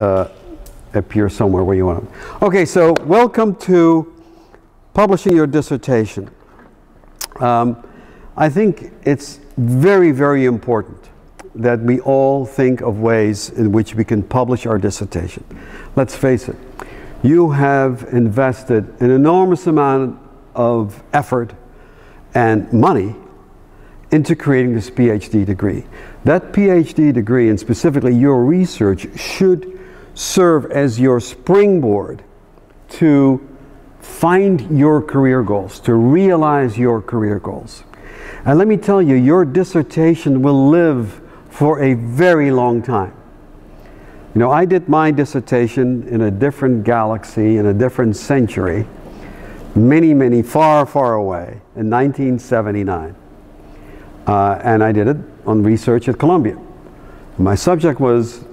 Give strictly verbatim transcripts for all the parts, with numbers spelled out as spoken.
uh, appear somewhere where you want them. Okay, so welcome to publishing your dissertation. Um, I think it's very, very important that we all think of ways in which we can publish our dissertation. Let's face it, you have invested an enormous amount of effort and money into creating this PhD degree. That PhD degree, and specifically your research, should serve as your springboard to find your career goals, to realize your career goals. And let me tell you, your dissertation will live for a very long time. You know, I did my dissertation in a different galaxy, in a different century, many, many, far, far away, in nineteen seventy-nine. Uh, and I did it on research at Columbia. My subject was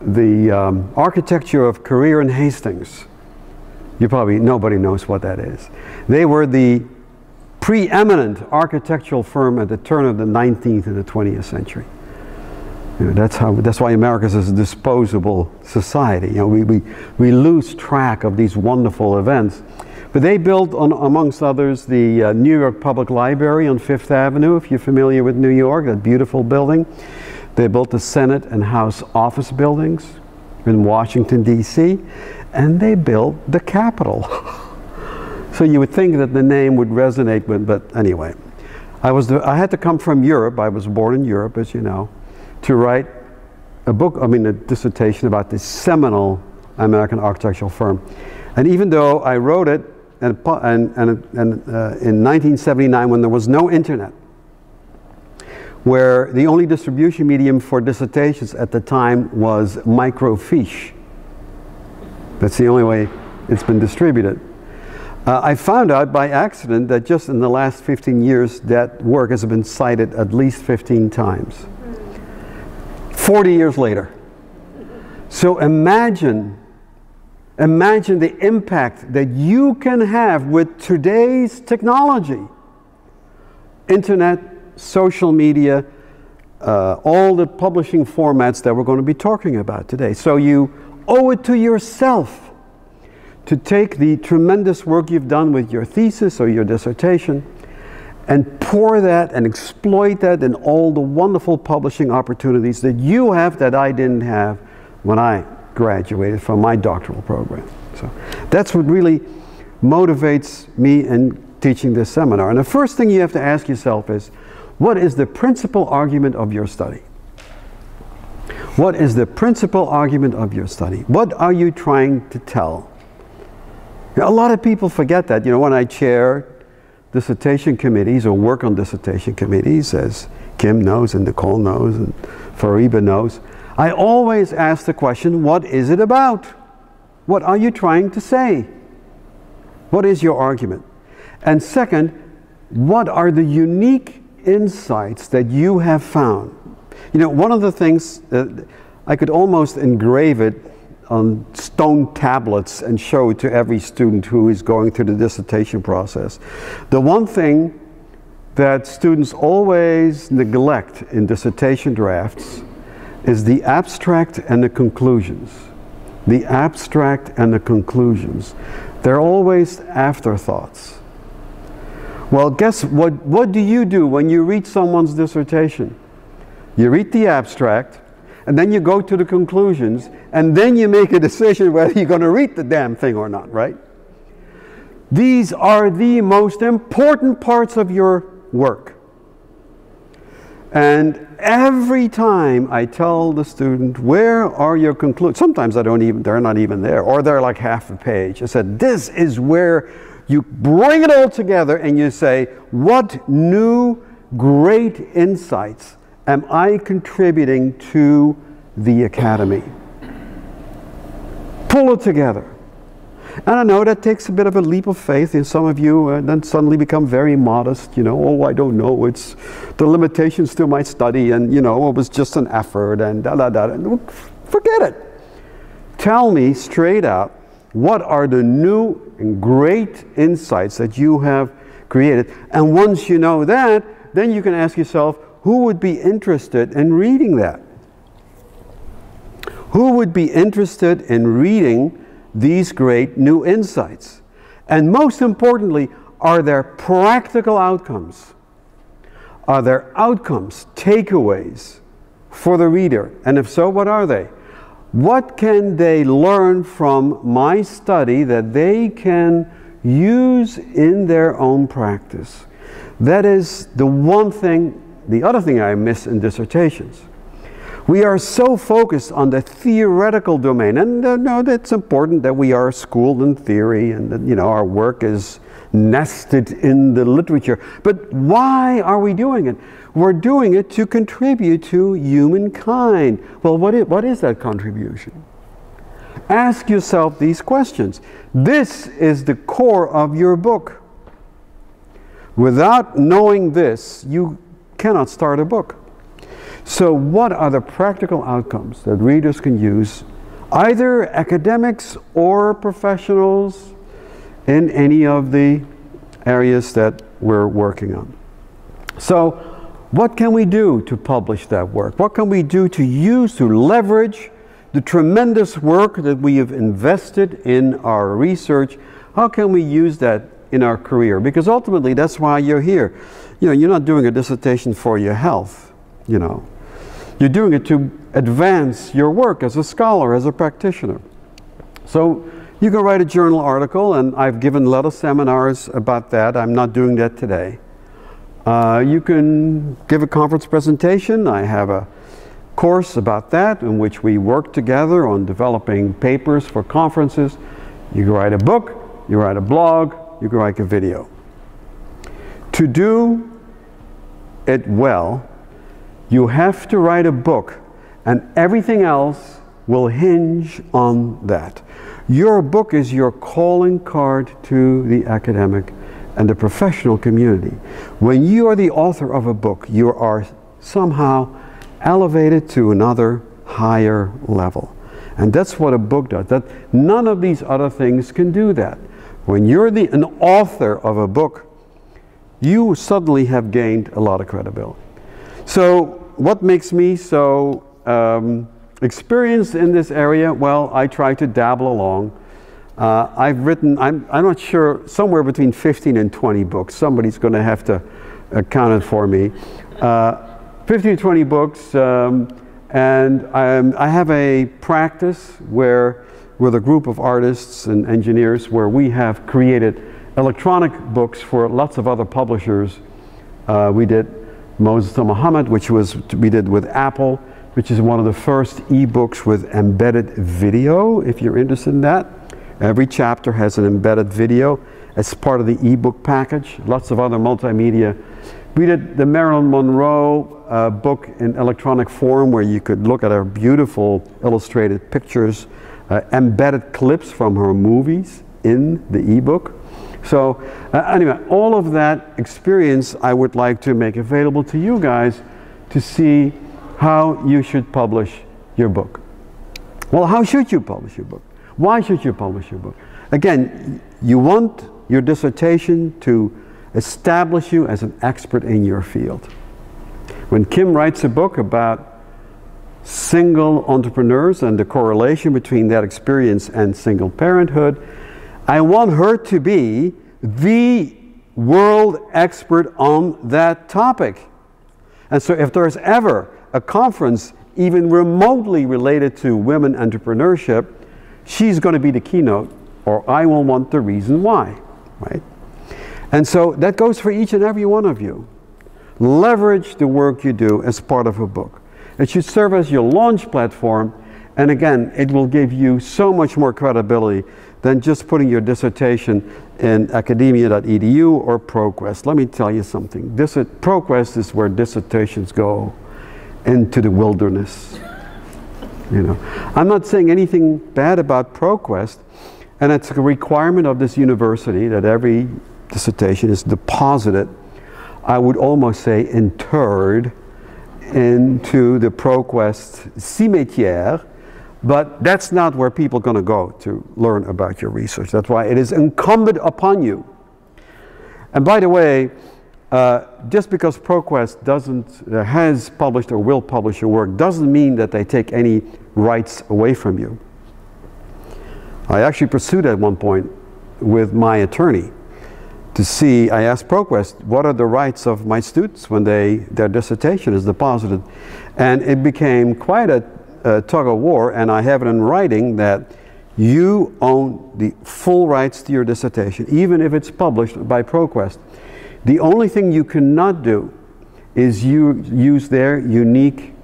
the um, architecture of Courier and Hastings. You probably, nobody knows what that is. They were the preeminent architectural firm at the turn of the nineteenth and the twentieth century. You know, that's how, that's why America is a disposable society. You know, we, we, we lose track of these wonderful events. But they built, on, amongst others, the uh, New York Public Library on Fifth Avenue, if you're familiar with New York, that beautiful building. They built the Senate and House office buildings in Washington, D C, and they built the Capitol. So you would think that the name would resonate with, but anyway. I, was the, I had to come from Europe, I was born in Europe, as you know, to write a book, I mean a dissertation about this seminal American architectural firm. And even though I wrote it, and, and, and, and uh, in nineteen seventy-nine, when there was no internet, where the only distribution medium for dissertations at the time was microfiche. That's the only way it's been distributed. Uh, I found out by accident that just in the last fifteen years, that work has been cited at least fifteen times. forty years later. So imagine Imagine the impact that you can have with today's technology. Internet, social media, uh, all the publishing formats that we're going to be talking about today. So you owe it to yourself to take the tremendous work you've done with your thesis or your dissertation and pour that and exploit that in all the wonderful publishing opportunities that you have that I didn't have when I graduated from my doctoral program. So that's what really motivates me in teaching this seminar. And the first thing you have to ask yourself is, what is the principal argument of your study? What is the principal argument of your study? What are you trying to tell? A lot of people forget that. You know, when I chair dissertation committees or work on dissertation committees, as Kim knows and Nicole knows and Fariba knows, I always ask the question, what is it about? What are you trying to say? What is your argument? And second, what are the unique insights that you have found? You know, one of the things, uh, I could almost engrave it on stone tablets and show it to every student who is going through the dissertation process. The one thing that students always neglect in dissertation drafts is the abstract and the conclusions. The abstract and the conclusions. They're always afterthoughts. Well, guess what, what do you do when you read someone's dissertation? You read the abstract, and then you go to the conclusions, and then you make a decision whether you're going to read the damn thing or not, right? These are the most important parts of your work. And every time I tell the student, where are your conclusions? Sometimes I don't even, they're not even there, or they're like half a page. I said, this is where you bring it all together and you say, what new great insights am I contributing to the academy? Pull it together. And I know that takes a bit of a leap of faith in some of you, and then suddenly become very modest, you know, oh, I don't know, it's the limitations to my study, and, you know, it was just an effort, and da da da. Forget it. Tell me straight out, what are the new and great insights that you have created? And once you know that, then you can ask yourself, who would be interested in reading that? Who would be interested in reading these great new insights? And most importantly, are there practical outcomes? Are there outcomes, takeaways for the reader? And if so, what are they? What can they learn from my study that they can use in their own practice? That is the one thing, the other thing I miss in dissertations. We are so focused on the theoretical domain, and uh, no, that's important that we are schooled in theory and that, you know, our work is nested in the literature. But why are we doing it? We're doing it to contribute to humankind. Well, what is, what is that contribution? Ask yourself these questions. This is the core of your book. Without knowing this, you cannot start a book. So what are the practical outcomes that readers can use, either academics or professionals in any of the areas that we're working on? So what can we do to publish that work? What can we do to use, to leverage the tremendous work that we have invested in our research? How can we use that in our career? Because ultimately that's why you're here. You know, you're not doing a dissertation for your health, you know. You're doing it to advance your work as a scholar, as a practitioner. So you can write a journal article, and I've given a lot of seminars about that. I'm not doing that today. Uh, you can give a conference presentation. I have a course about that in which we work together on developing papers for conferences. You can write a book, you write a blog, you can write a video. To do it well, you have to write a book, and everything else will hinge on that. Your book is your calling card to the academic and the professional community. When you are the author of a book, you are somehow elevated to another higher level. And that's what a book does. That none of these other things can do that. When you're the, an author of a book, you suddenly have gained a lot of credibility. So what makes me so um, experienced in this area? Well, I try to dabble along. Uh, I've written, I'm, I'm not sure, somewhere between fifteen and twenty books. Somebody's going to have to uh, count it for me. Uh, fifteen to twenty books, um, and I'm, I have a practice where, with a group of artists and engineers, where we have created electronic books for lots of other publishers. Uh, we did Moses and Muhammad, which was we did with Apple, which is one of the first ebooks with embedded video, if you're interested in that. Every chapter has an embedded video as part of the ebook package, lots of other multimedia. We did the Marilyn Monroe uh, book in electronic form, where you could look at her beautiful illustrated pictures, uh, embedded clips from her movies in the ebook. So uh, anyway, all of that experience I would like to make available to you guys to see how you should publish your book. Well, how should you publish your book? Why should you publish your book? Again, you want your dissertation to establish you as an expert in your field. When Kim writes a book about single entrepreneurs and the correlation between that experience and single parenthood, I want her to be the world expert on that topic. And so if there's ever a conference even remotely related to women entrepreneurship, she's going to be the keynote, or I will want the reason why, right? And so that goes for each and every one of you. Leverage the work you do as part of a book. It should serve as your launch platform, and again, it will give you so much more credibility than just putting your dissertation in academia dot e d u or ProQuest. Let me tell you something. This, ProQuest is where dissertations go into the wilderness. You know, I'm not saying anything bad about ProQuest, and it's a requirement of this university that every dissertation is deposited, I would almost say interred, into the ProQuest cimetière. But that's not where people are going to go to learn about your research. That's why it is incumbent upon you. And by the way, Uh, just because ProQuest doesn't, uh, has published or will publish your work doesn't mean that they take any rights away from you. I actually pursued at one point with my attorney to see, I asked ProQuest, what are the rights of my students when they, their dissertation is deposited? And it became quite a, a tug of war, and I have it in writing that you own the full rights to your dissertation, even if it's published by ProQuest. The only thing you cannot do is you use their unique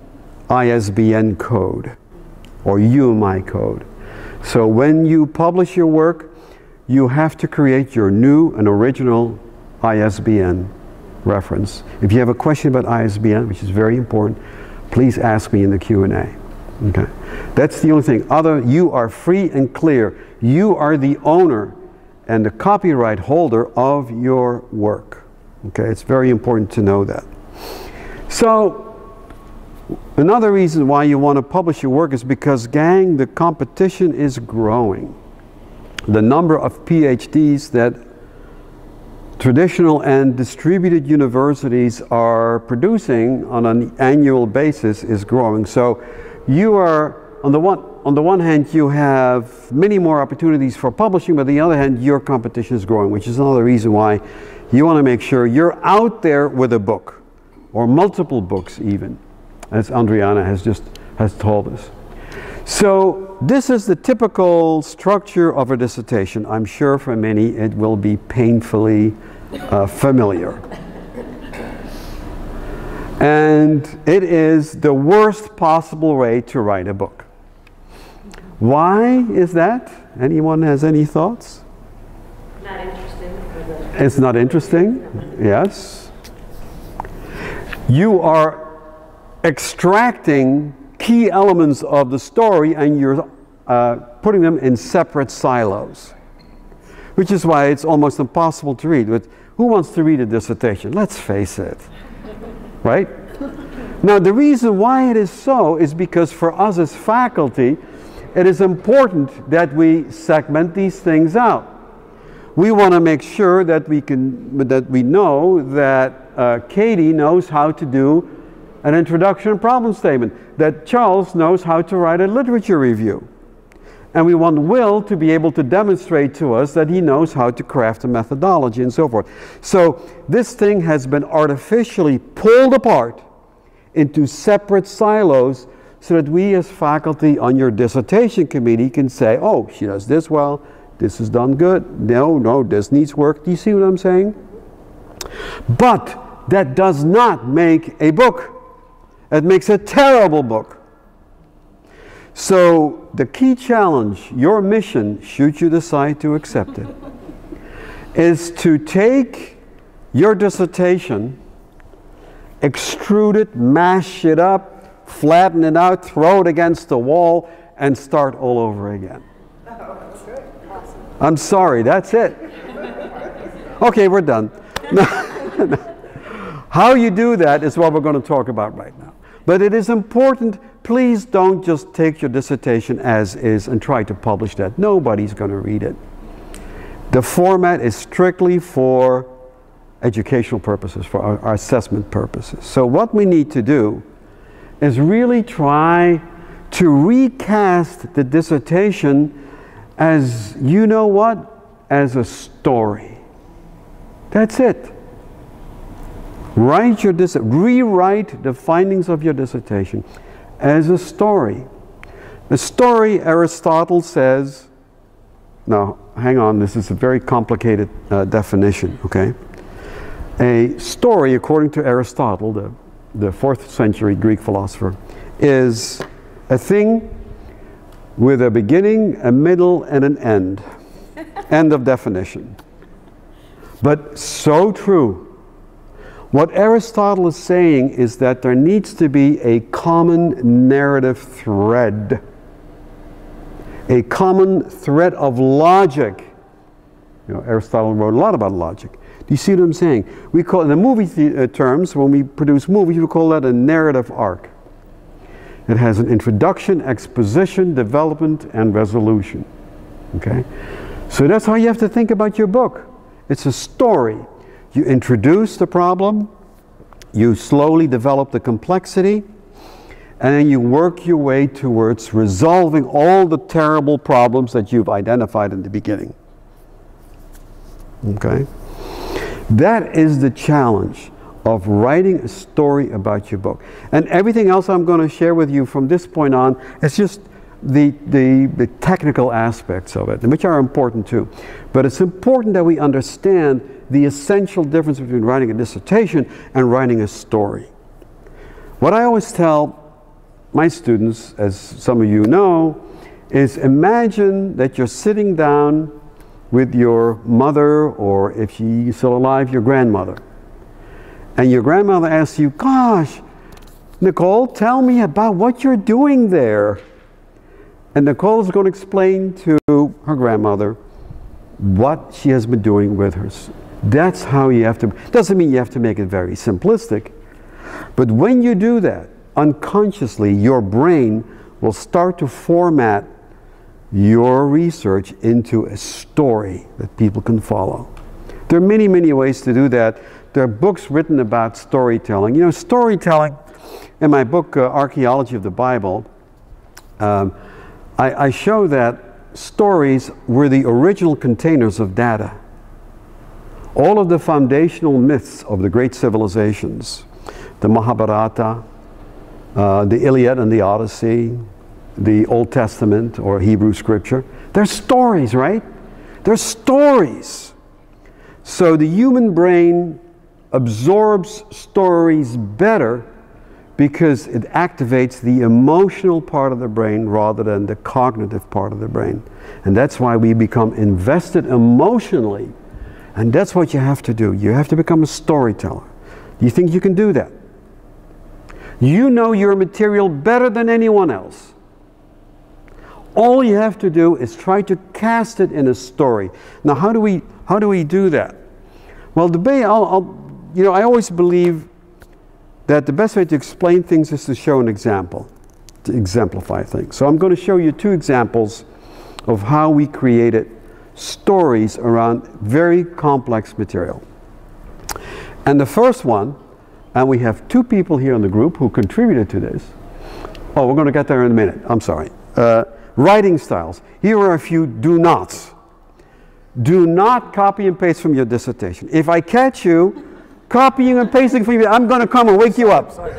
I S B N code or U M I code. So when you publish your work, you have to create your new and original I S B N reference. If you have a question about I S B N, which is very important, please ask me in the Q and A. Okay. That's the only thing. Other, you are free and clear. You are the owner and the copyright holder of your work. Okay, it's very important to know that. So, another reason why you want to publish your work is because, gang, the competition is growing. The number of PhDs that traditional and distributed universities are producing on an annual basis is growing. So, you are, on the one, on the one hand, you have many more opportunities for publishing, but on the other hand, your competition is growing, which is another reason why you want to make sure you're out there with a book, or multiple books even, as Andriana has just has told us. So this is the typical structure of a dissertation. I'm sure for many it will be painfully uh, familiar. And it is the worst possible way to write a book. Why is that? Anyone has any thoughts? Not interesting. It's not interesting, yes. You are extracting key elements of the story and you're uh, putting them in separate silos, which is why it's almost impossible to read. But who wants to read a dissertation? Let's face it. Right? Now, the reason why it is so is because for us as faculty, it is important that we segment these things out. We want to make sure that we can, that we know that uh, Katie knows how to do an introduction and problem statement, that Charles knows how to write a literature review. And we want Will to be able to demonstrate to us that he knows how to craft a methodology and so forth. So this thing has been artificially pulled apart into separate silos so that we as faculty on your dissertation committee can say, oh, she does this well, this is done good, no, no, this needs work. Do you see what I'm saying? But that does not make a book. It makes a terrible book. So the key challenge, your mission, should you decide to accept it, is to take your dissertation, extrude it, mash it up, flatten it out, throw it against the wall, and start all over again. Oh, that's good. Awesome. I'm sorry, that's it. Okay, we're done. How you do that is what we're going to talk about right now. But it is important. Please don't just take your dissertation as is and try to publish that. Nobody's going to read it. The format is strictly for educational purposes, for our, our assessment purposes. So what we need to do is really try to recast the dissertation as, you know what, as a story. That's it. Write your dis- rewrite the findings of your dissertation as a story. The story, Aristotle says, now hang on, this is a very complicated uh, definition, okay? A story, according to Aristotle, the, the fourth century Greek philosopher, is a thing with a beginning, a middle, and an end. End of definition. But so true. What Aristotle is saying is that there needs to be a common narrative thread, a common thread of logic. You know, Aristotle wrote a lot about logic. Do you see what I'm saying? We call, in the movie the, uh, terms, when we produce movies, we call that a narrative arc. It has an introduction, exposition, development, and resolution. Okay? So that's how you have to think about your book. It's a story. You introduce the problem, you slowly develop the complexity, and then you work your way towards resolving all the terrible problems that you've identified in the beginning. Okay? That is the challenge of writing a story about your book. And everything else I'm going to share with you from this point on is just the, the, the technical aspects of it, which are important too. But it's important that we understand the essential difference between writing a dissertation and writing a story. What I always tell my students, as some of you know, is imagine that you're sitting down with your mother, or if she's still alive, your grandmother. And your grandmother asks you, gosh, Nicole, tell me about what you're doing there. And Nicole is going to explain to her grandmother what she has been doing with her. That's how you have to, doesn't mean you have to make it very simplistic, but when you do that, unconsciously, your brain will start to format your research into a story that people can follow. There are many, many ways to do that. There are books written about storytelling. You know, storytelling, in my book, uh, Archaeology of the Bible, um, I, I show that stories were the original containers of data. All of the foundational myths of the great civilizations, the Mahabharata, uh, the Iliad and the Odyssey, the Old Testament or Hebrew Scripture, they're stories, right? They're stories. So the human brain absorbs stories better because it activates the emotional part of the brain rather than the cognitive part of the brain. And that's why we become invested emotionally. And that's what you have to do. You have to become a storyteller. Do you think you can do that? You know your material better than anyone else. All you have to do is try to cast it in a story. Now, how do we, how do, we do that? Well, the way I'll, I'll, you know, I always believe that the best way to explain things is to show an example, to exemplify things. So I'm going to show you two examples of how we created stories around very complex material. And the first one, and we have two people here in the group who contributed to this. Oh, we're going to get there in a minute. I'm sorry. Uh, writing styles. Here are a few do nots. Do not copy and paste from your dissertation. If I catch you copying and pasting from you, I'm going to come and wake you up. Sorry,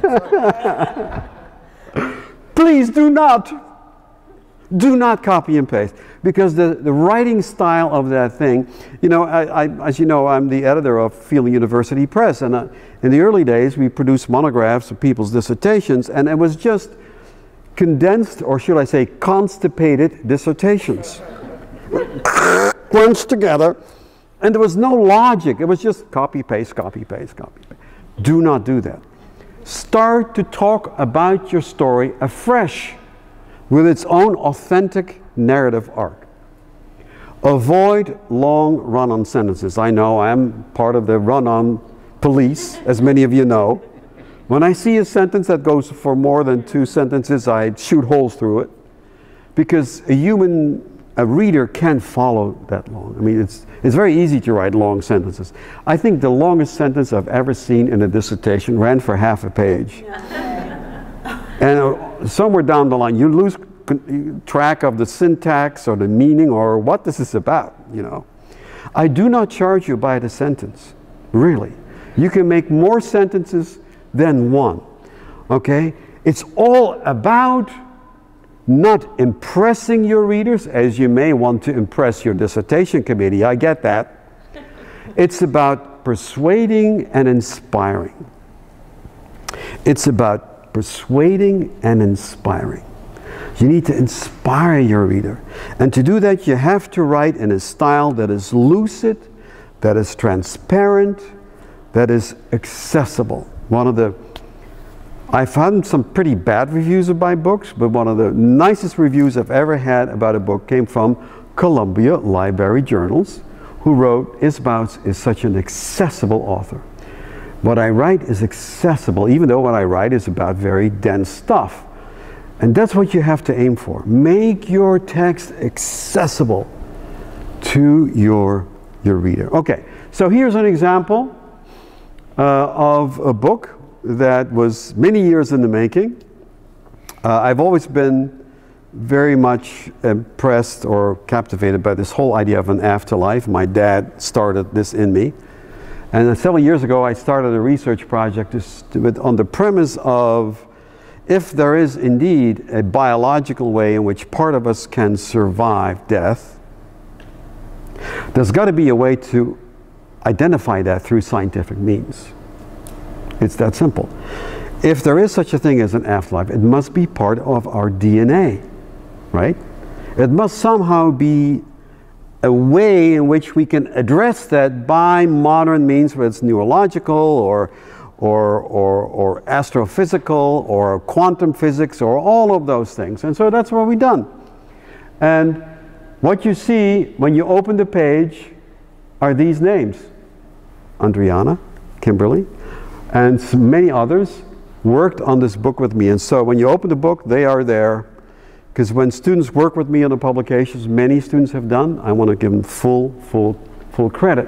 sorry. Please do not. Do not copy and paste. Because the, the writing style of that thing, you know, I, I, as you know, I'm the editor of Fielding University Press. And uh, in the early days, we produced monographs of people's dissertations. And it was just condensed, or should I say, constipated dissertations. Crunched together. And there was no logic. It was just copy, paste, copy, paste, copy, paste. Do not do that. Start to talk about your story afresh with its own authentic narrative arc. Avoid long run-on sentences. I know I am part of the run-on police, as many of you know. When I see a sentence that goes for more than two sentences, I shoot holes through it, because a human A reader can follow that long. I mean, it's, it's very easy to write long sentences. I think the longest sentence I've ever seen in a dissertation ran for half a page. And uh, somewhere down the line, you lose track of the syntax or the meaning or what this is about, you know. I do not charge you by the sentence, really. You can make more sentences than one, okay? It's all about not impressing your readers, as you may want to impress your dissertation committee. I get that. It's about persuading and inspiring. It's about persuading and inspiring. You need to inspire your reader. And to do that, you have to write in a style that is lucid, that is transparent, that is accessible. One of the I found some pretty bad reviews of my books, but one of the nicest reviews I've ever had about a book came from Columbia Library Journals, who wrote, Isbouts is such an accessible author. What I write is accessible, even though what I write is about very dense stuff. And that's what you have to aim for. Make your text accessible to your, your reader. Okay, so here's an example uh, of a book that was many years in the making. Uh, I've always been very much impressed or captivated by this whole idea of an afterlife. My dad started this in me. And several years ago, I started a research project on the premise of if there is indeed a biological way in which part of us can survive death, there's got to be a way to identify that through scientific means. It's that simple. If there is such a thing as an afterlife, it must be part of our D N A, right? It must somehow be a way in which we can address that by modern means, whether it's neurological or, or, or, or astrophysical or quantum physics or all of those things. And so that's what we've done. And what you see when you open the page are these names: Andriana, Kimberly, and many others worked on this book with me. And so when you open the book, they are there. Because when students work with me on the publications, many students have done, I want to give them full, full, full credit.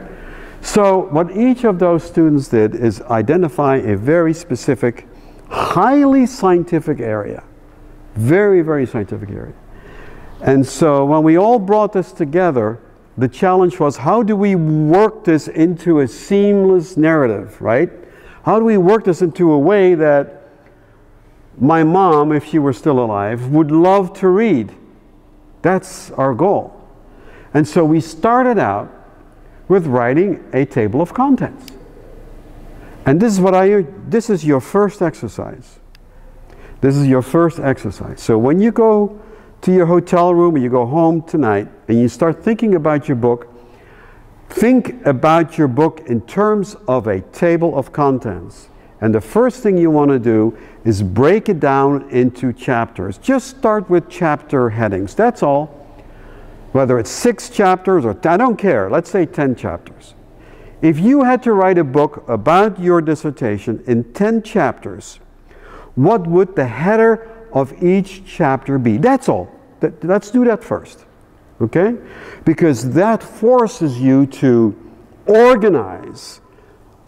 So what each of those students did is identify a very specific, highly scientific area. Very, very scientific area. And so when we all brought this together, the challenge was, how do we work this into a seamless narrative, right? How do we work this into a way that my mom, if she were still alive, would love to read? That's our goal. And so we started out with writing a table of contents. And this is what I, this is your first exercise. This is your first exercise. So when you go to your hotel room and you go home tonight and you start thinking about your book, think about your book in terms of a table of contents. And the first thing you want to do is break it down into chapters. Just start with chapter headings. That's all. Whether it's six chapters or I don't care. Let's say ten chapters. If you had to write a book about your dissertation in ten chapters, what would the header of each chapter be? That's all. That, let's do that first. Okay? Because that forces you to organize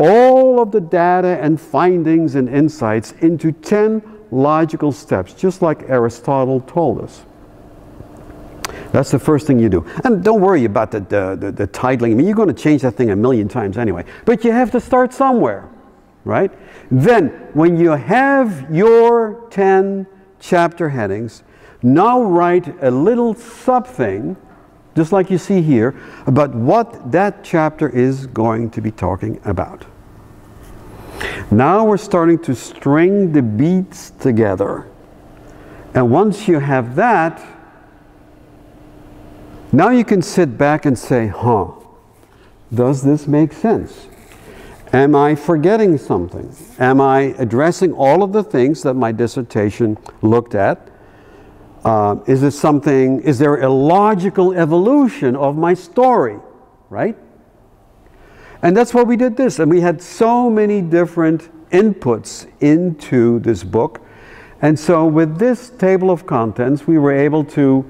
all of the data and findings and insights into ten logical steps, just like Aristotle told us. That's the first thing you do. And don't worry about the, the, the, the titling. I mean, you're going to change that thing a million times anyway. But you have to start somewhere, right? Then, when you have your ten chapter headings, now write a little sub-thing, just like you see here, about what that chapter is going to be talking about. Now we're starting to string the beats together. And once you have that, now you can sit back and say, huh, does this make sense? Am I forgetting something? Am I addressing all of the things that my dissertation looked at? Uh, is this something, is there a logical evolution of my story, right? And that's why we did this. And we had so many different inputs into this book. And so with this table of contents, we were able to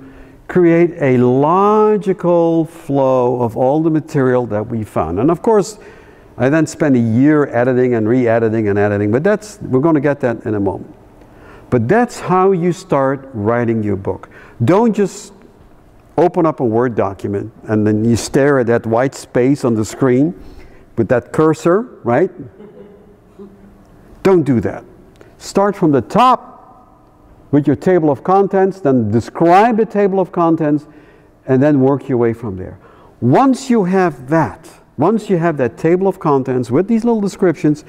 create a logical flow of all the material that we found. And of course, I then spent a year editing and re-editing and editing, but that's, we're going to get that in a moment. But that's how you start writing your book. Don't just open up a Word document and then you stare at that white space on the screen with that cursor, right? Don't do that. Start from the top with your table of contents, then describe the table of contents, and then work your way from there. Once you have that, once you have that table of contents with these little descriptions,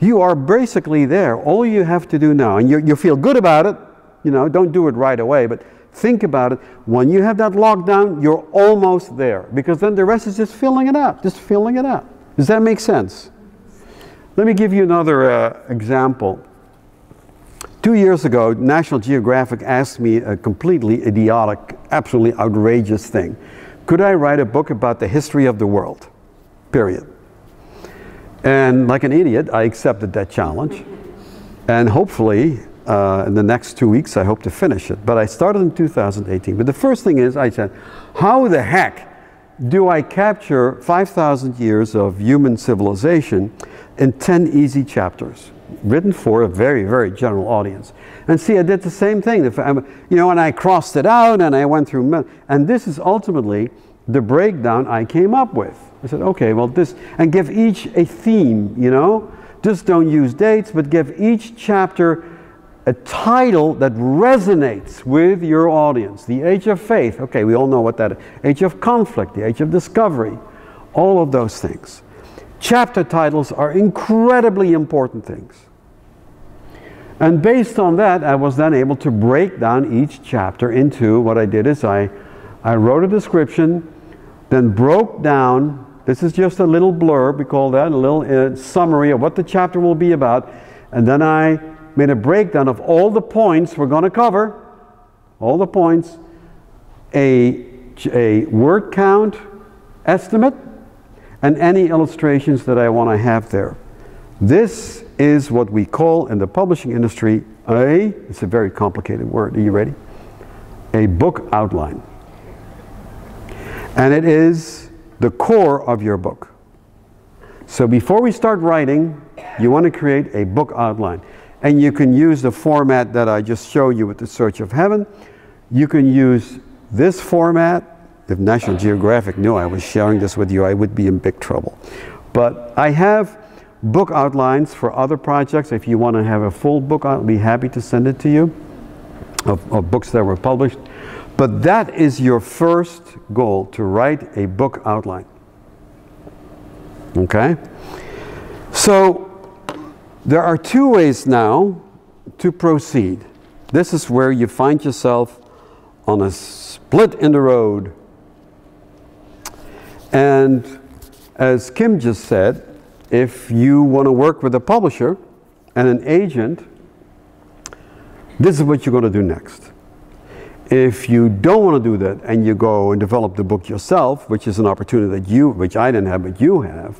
you are basically there. All you have to do now, and you, you feel good about it, you know, don't do it right away, but think about it. When you have that lockdown, you're almost there, because then the rest is just filling it out, just filling it out. Does that make sense? Let me give you another uh, example. Two years ago, National Geographic asked me a completely idiotic, absolutely outrageous thing. Could I write a book about the history of the world? Period. And like an idiot, I accepted that challenge. And hopefully, uh, in the next two weeks, I hope to finish it. But I started in two thousand eighteen. But the first thing is, I said, how the heck do I capture five thousand years of human civilization in ten easy chapters, written for a very, very general audience? And see, I did the same thing, you know, and I crossed it out and I went through, and this is ultimately the breakdown I came up with. I said, okay, well this, and give each a theme, you know? Just don't use dates, but give each chapter a title that resonates with your audience. The Age of Faith, okay, we all know what that is. Age of Conflict, the Age of Discovery, all of those things. Chapter titles are incredibly important things. And based on that, I was then able to break down each chapter into, what I did is I, I wrote a description, then broke down, this is just a little blurb, we call that, a little uh, summary of what the chapter will be about, and then I made a breakdown of all the points we're going to cover, all the points, a, a word count estimate, and any illustrations that I want to have there. This is what we call in the publishing industry a, it's a very complicated word, are you ready? A book outline. And it is the core of your book. So before we start writing, you want to create a book outline. And you can use the format that I just showed you with The Search of Heaven. You can use this format. If National Geographic knew I was sharing this with you, I would be in big trouble. But I have book outlines for other projects. If you want to have a full book, I'll be happy to send it to you, of, of books that were published. But that is your first goal, to write a book outline. Okay? So there are two ways now to proceed. This is where you find yourself on a split in the road. And as Kim just said, if you want to work with a publisher and an agent, this is what you're going to do next. If you don't want to do that and you go and develop the book yourself, which is an opportunity that you, which I didn't have, but you have,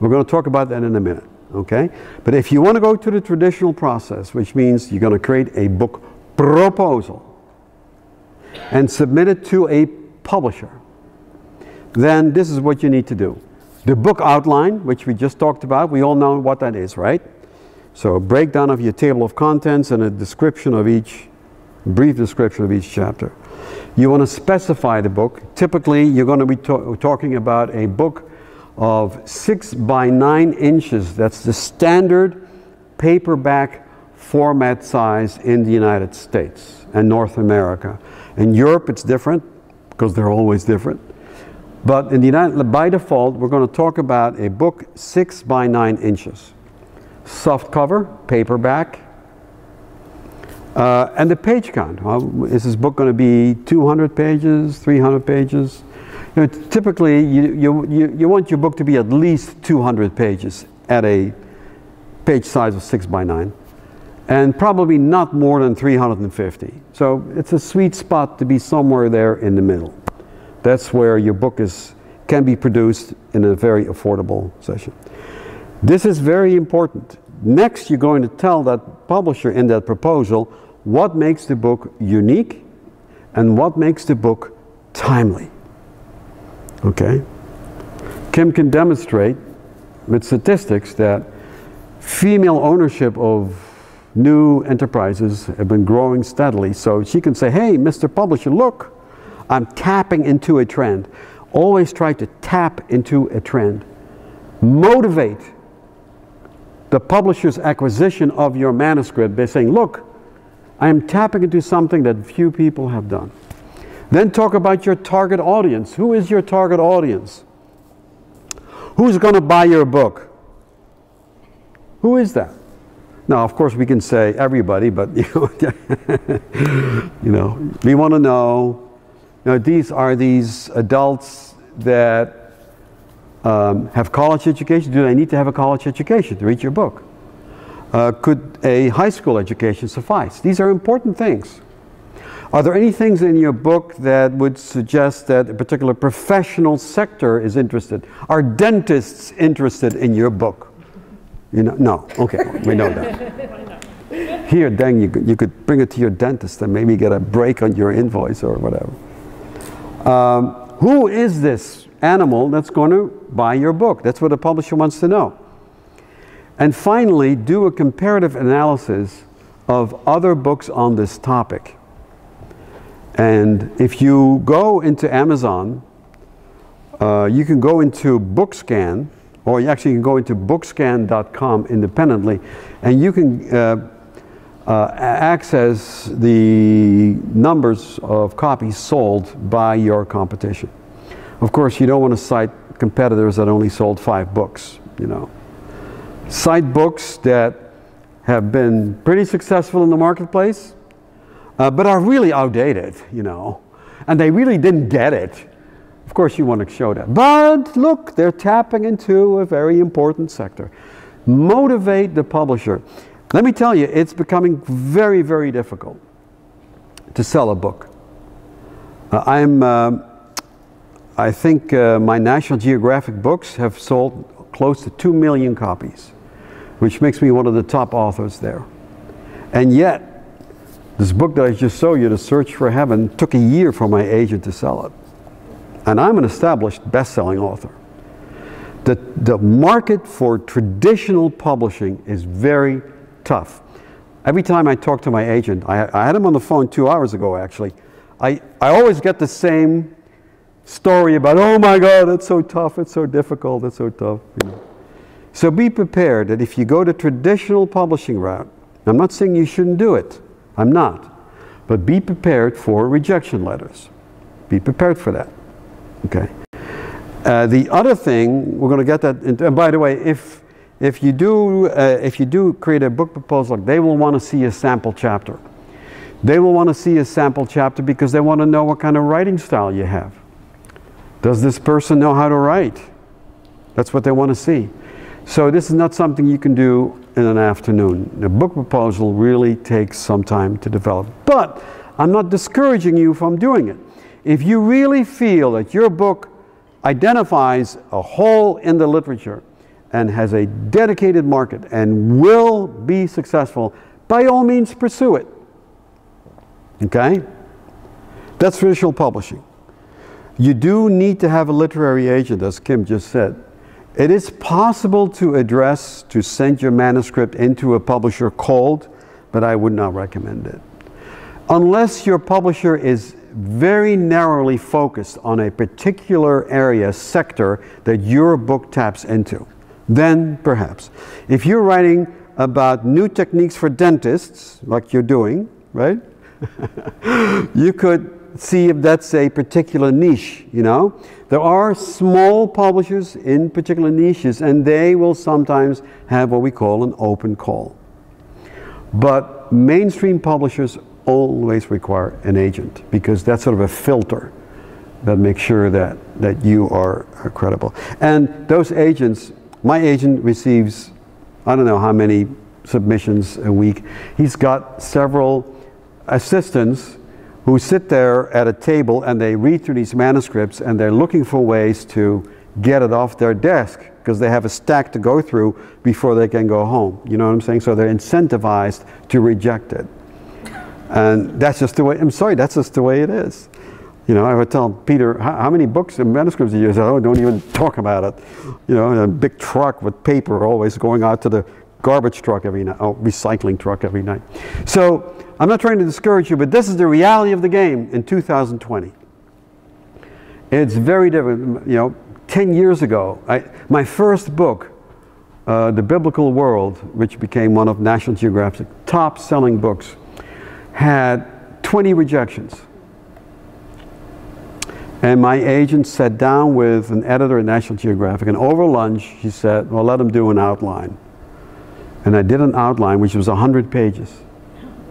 we're going to talk about that in a minute, okay? But if you want to go to the traditional process, which means you're going to create a book proposal and submit it to a publisher, then this is what you need to do. The book outline, which we just talked about, we all know what that is, right? So a breakdown of your table of contents and a description of each, brief description of each chapter. You want to specify the book. Typically, you're going to be to- talking about a book of six by nine inches. That's the standard paperback format size in the United States and North America. In Europe, it's different, because they're always different. But in the United, by default, we're going to talk about a book six by nine inches. Softcover, paperback, uh, and the page count. Well, is this book going to be two hundred pages, three hundred pages? You know, typically, you, you, you, you want your book to be at least two hundred pages at a page size of six by nine, and probably not more than three hundred fifty. So it's a sweet spot to be somewhere there in the middle. That's where your book is, can be produced in a very affordable session. This is very important. Next, you're going to tell that publisher in that proposal what makes the book unique and what makes the book timely. Okay? Kim can demonstrate with statistics that female ownership of new enterprises have been growing steadily. So she can say, hey, Mister Publisher, look, I'm tapping into a trend. Always try to tap into a trend. Motivate the publisher's acquisition of your manuscript by saying, look, I am tapping into something that few people have done. Then talk about your target audience. Who is your target audience? Who's going to buy your book? Who is that? Now, of course, we can say everybody, but, you know, you know we want to know. Now, these are these adults that um, have college education. Do they need to have a college education to read your book? Uh, could a high school education suffice? These are important things. Are there any things in your book that would suggest that a particular professional sector is interested? Are dentists interested in your book? You know, no, okay, we know that. Here, dang, you could, you could bring it to your dentist and maybe get a break on your invoice or whatever. Um, who is this animal that's going to buy your book? That's what a publisher wants to know. And finally, do a comparative analysis of other books on this topic. And if you go into Amazon, uh, you can go into BookScan, or you actually can go into bookscan dot com independently, and you can uh, uh, access the numbers of copies sold by your competition. Of course, you don't want to cite competitors that only sold five books, you know. Cite books that have been pretty successful in the marketplace, uh, but are really outdated, you know, and they really didn't get it. Of course, you want to show that. But look, they're tapping into a very important sector. Motivate the publisher. Let me tell you, it's becoming very, very difficult to sell a book. Uh, I'm, uh, I think uh, my National Geographic books have sold close to two million copies, which makes me one of the top authors there. And yet, this book that I just showed you, The Search for Heaven, took a year for my agent to sell it. And I'm an established best-selling author. The, the market for traditional publishing is very tough. Every time I talk to my agent, I, I had him on the phone two hours ago actually, I, I always get the same story about, oh my God, it's so tough, it's so difficult, it's so tough. You know. So be prepared that if you go the traditional publishing route, I'm not saying you shouldn't do it, I'm not, but be prepared for rejection letters. Be prepared for that, okay? Uh, the other thing, we're going to get that, into, and by the way, if, if, you do, uh, if you do create a book proposal, they will want to see a sample chapter. They will want to see a sample chapter because they want to know what kind of writing style you have. Does this person know how to write? That's what they want to see. So this is not something you can do in an afternoon. The book proposal really takes some time to develop. But I'm not discouraging you from doing it. If you really feel that your book identifies a hole in the literature and has a dedicated market and will be successful, by all means pursue it. Okay? That's traditional publishing. You do need to have a literary agent, as Kim just said. It is possible to address, to send your manuscript into a publisher cold, but I would not recommend it. Unless your publisher is very narrowly focused on a particular area, sector, that your book taps into, then perhaps. If you're writing about new techniques for dentists, like you're doing, right? You could see if that's a particular niche, you know. There are small publishers in particular niches, and they will sometimes have what we call an open call. But mainstream publishers always require an agent, because that's sort of a filter that makes sure that, that you are, are credible. And those agents, my agent receives, I don't know how many submissions a week. He's got several assistants who sit there at a table and they read through these manuscripts and they're looking for ways to get it off their desk because they have a stack to go through before they can go home. You know what I'm saying? So they're incentivized to reject it. And that's just the way, I'm sorry, that's just the way it is. You know, I would tell Peter, how many books and manuscripts do you use? Oh, don't even talk about it. You know, in a big truck with paper always going out to the garbage truck every night, oh, recycling truck every night. So I'm not trying to discourage you, but this is the reality of the game in two thousand twenty. It's very different. You know, ten years ago, I, my first book, uh, The Biblical World, which became one of National Geographic's top-selling books, had twenty rejections. And my agent sat down with an editor at National Geographic, and over lunch, she said, well, let him do an outline. And I did an outline, which was one hundred pages.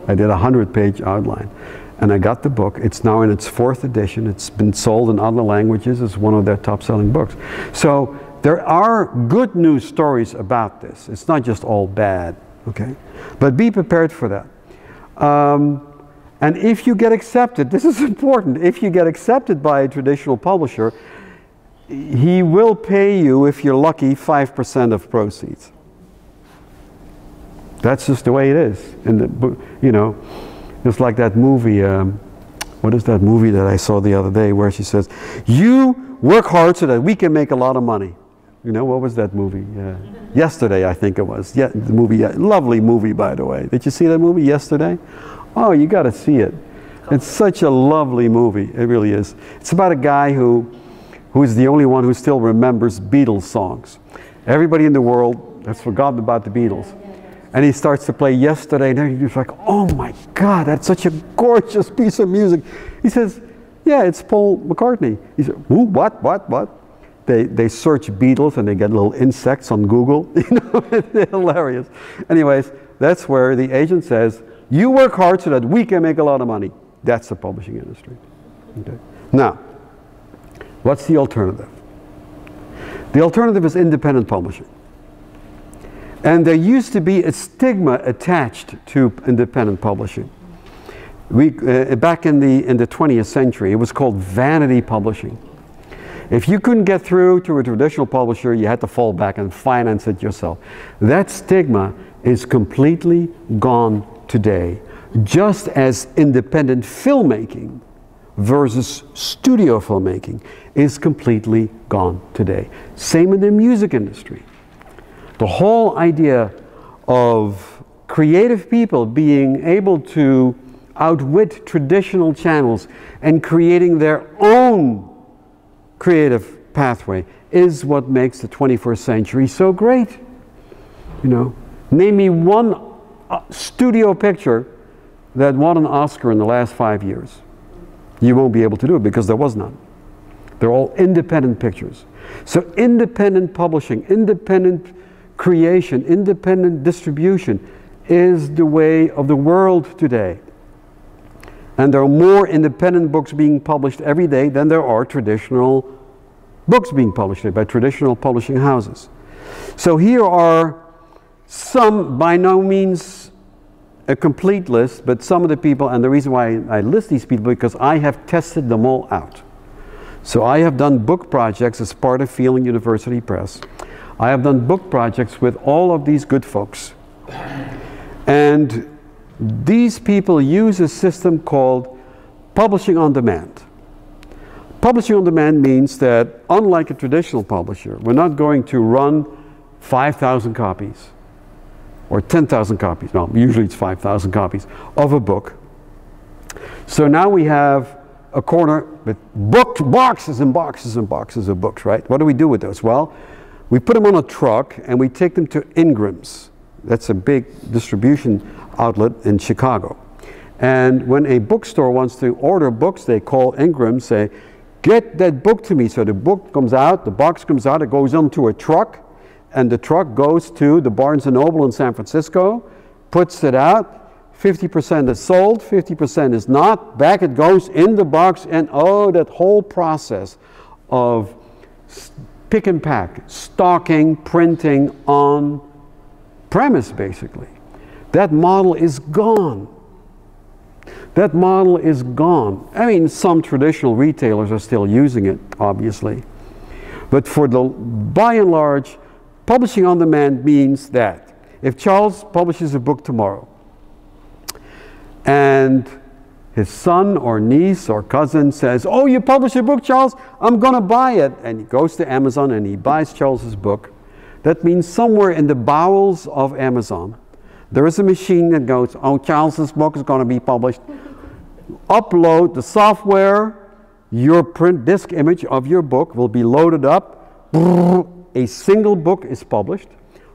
I did a one hundred page outline, and I got the book. It's now in its fourth edition. It's been sold in other languages. It's one of their top-selling books. So there are good news stories about this. It's not just all bad, okay? But be prepared for that. Um, and if you get accepted, this is important, if you get accepted by a traditional publisher, he will pay you, if you're lucky, five percent of proceeds. That's just the way it is. And, you know, it's like that movie, um, What is that movie that I saw the other day where she says, you work hard so that we can make a lot of money? You know, what was that movie? Yeah. Yesterday, I think it was. Yeah, the movie, yeah. Lovely movie, by the way. Did you see that movie, Yesterday? Oh, you got to see it. It's such a lovely movie. It really is. It's about a guy who, who is the only one who still remembers Beatles songs. Everybody in the world has forgotten about the Beatles. And he starts to play Yesterday, and then he's like, oh my God, that's such a gorgeous piece of music. He says, yeah, it's Paul McCartney. He said, who, what, what, what? They, they search Beatles, and they get little insects on Google. You know, it's hilarious. Anyways, that's where the agent says, you work hard so that we can make a lot of money. That's the publishing industry. Okay. Now, what's the alternative? The alternative is independent publishing. And there used to be a stigma attached to independent publishing. We, uh, back in the, in the twentieth century, it was called vanity publishing. If you couldn't get through to a traditional publisher, you had to fall back and finance it yourself. That stigma is completely gone today, just as independent filmmaking versus studio filmmaking is completely gone today. Same in the music industry. The whole idea of creative people being able to outwit traditional channels and creating their own creative pathway is what makes the twenty-first century so great. You know, name me one studio picture that won an Oscar in the last five years. You won't be able to do it because there was none. They're all independent pictures. So independent publishing, independent creation, independent distribution is the way of the world today. And there are more independent books being published every day than there are traditional books being published by traditional publishing houses. So here are some, by no means a complete list, but some of the people, and the reason why I list these people because I have tested them all out. So I have done book projects as part of Fielding University Press. I have done book projects with all of these good folks. And these people use a system called publishing on demand. Publishing on demand means that, unlike a traditional publisher, we're not going to run five thousand copies or ten thousand copies. No, usually it's five thousand copies of a book. So now we have a corner with book, boxes and boxes and boxes of books, right? What do we do with those? Well, we put them on a truck and we take them to Ingram's. That's a big distribution outlet in Chicago. And when a bookstore wants to order books, they call Ingram's, say, get that book to me. So the book comes out, the box comes out, it goes onto a truck, and the truck goes to the Barnes and Noble in San Francisco, puts it out, fifty percent is sold, fifty percent is not, back it goes in the box, and oh, that whole process of pick and pack, stocking, printing on premise, basically. That model is gone. That model is gone. I mean, some traditional retailers are still using it, obviously. But for the, by and large, publishing on demand means that if Charles publishes a book tomorrow and his son or niece or cousin says, oh, you published a book, Charles, I'm going to buy it. And he goes to Amazon and he buys Charles's book. That means somewhere in the bowels of Amazon, there is a machine that goes, oh, Charles's book is going to be published. Upload the software, your print disk image of your book will be loaded up. A single book is published,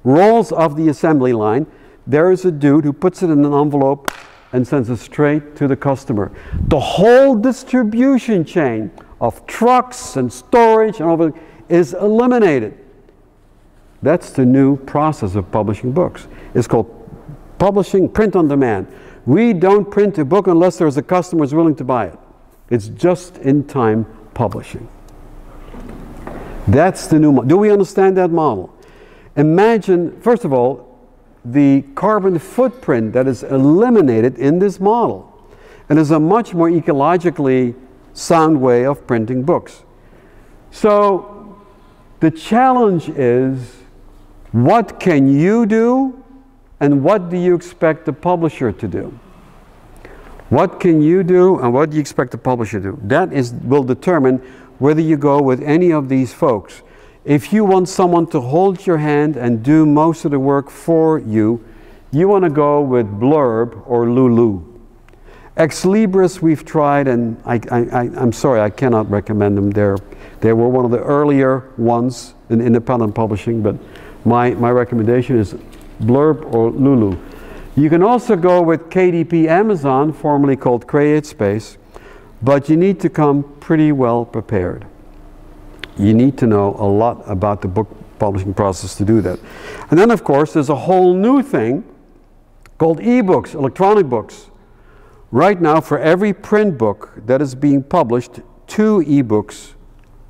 rolls off the assembly line. There is a dude who puts it in an envelope and sends it straight to the customer. The whole distribution chain of trucks and storage and all that is eliminated. That's the new process of publishing books. It's called publishing print on demand. We don't print a book unless there's a customer who's willing to buy it. It's just in time publishing. That's the new model. Do we understand that model? Imagine, first of all, the carbon footprint that is eliminated in this model, and is a much more ecologically sound way of printing books. So the challenge is, what can you do and what do you expect the publisher to do? What can you do and what do you expect the publisher to do? That is, will determine whether you go with any of these folks. If you want someone to hold your hand and do most of the work for you, you want to go with Blurb or Lulu. Ex Libris we've tried, and I, I, I, I'm sorry, I cannot recommend them. They're, they were one of the earlier ones in independent publishing, but my, my recommendation is Blurb or Lulu. You can also go with K D P Amazon, formerly called CreateSpace, but you need to come pretty well prepared. You need to know a lot about the book publishing process to do that. And then, of course, there's a whole new thing called ebooks, electronic books. Right now, for every print book that is being published, two ebooks,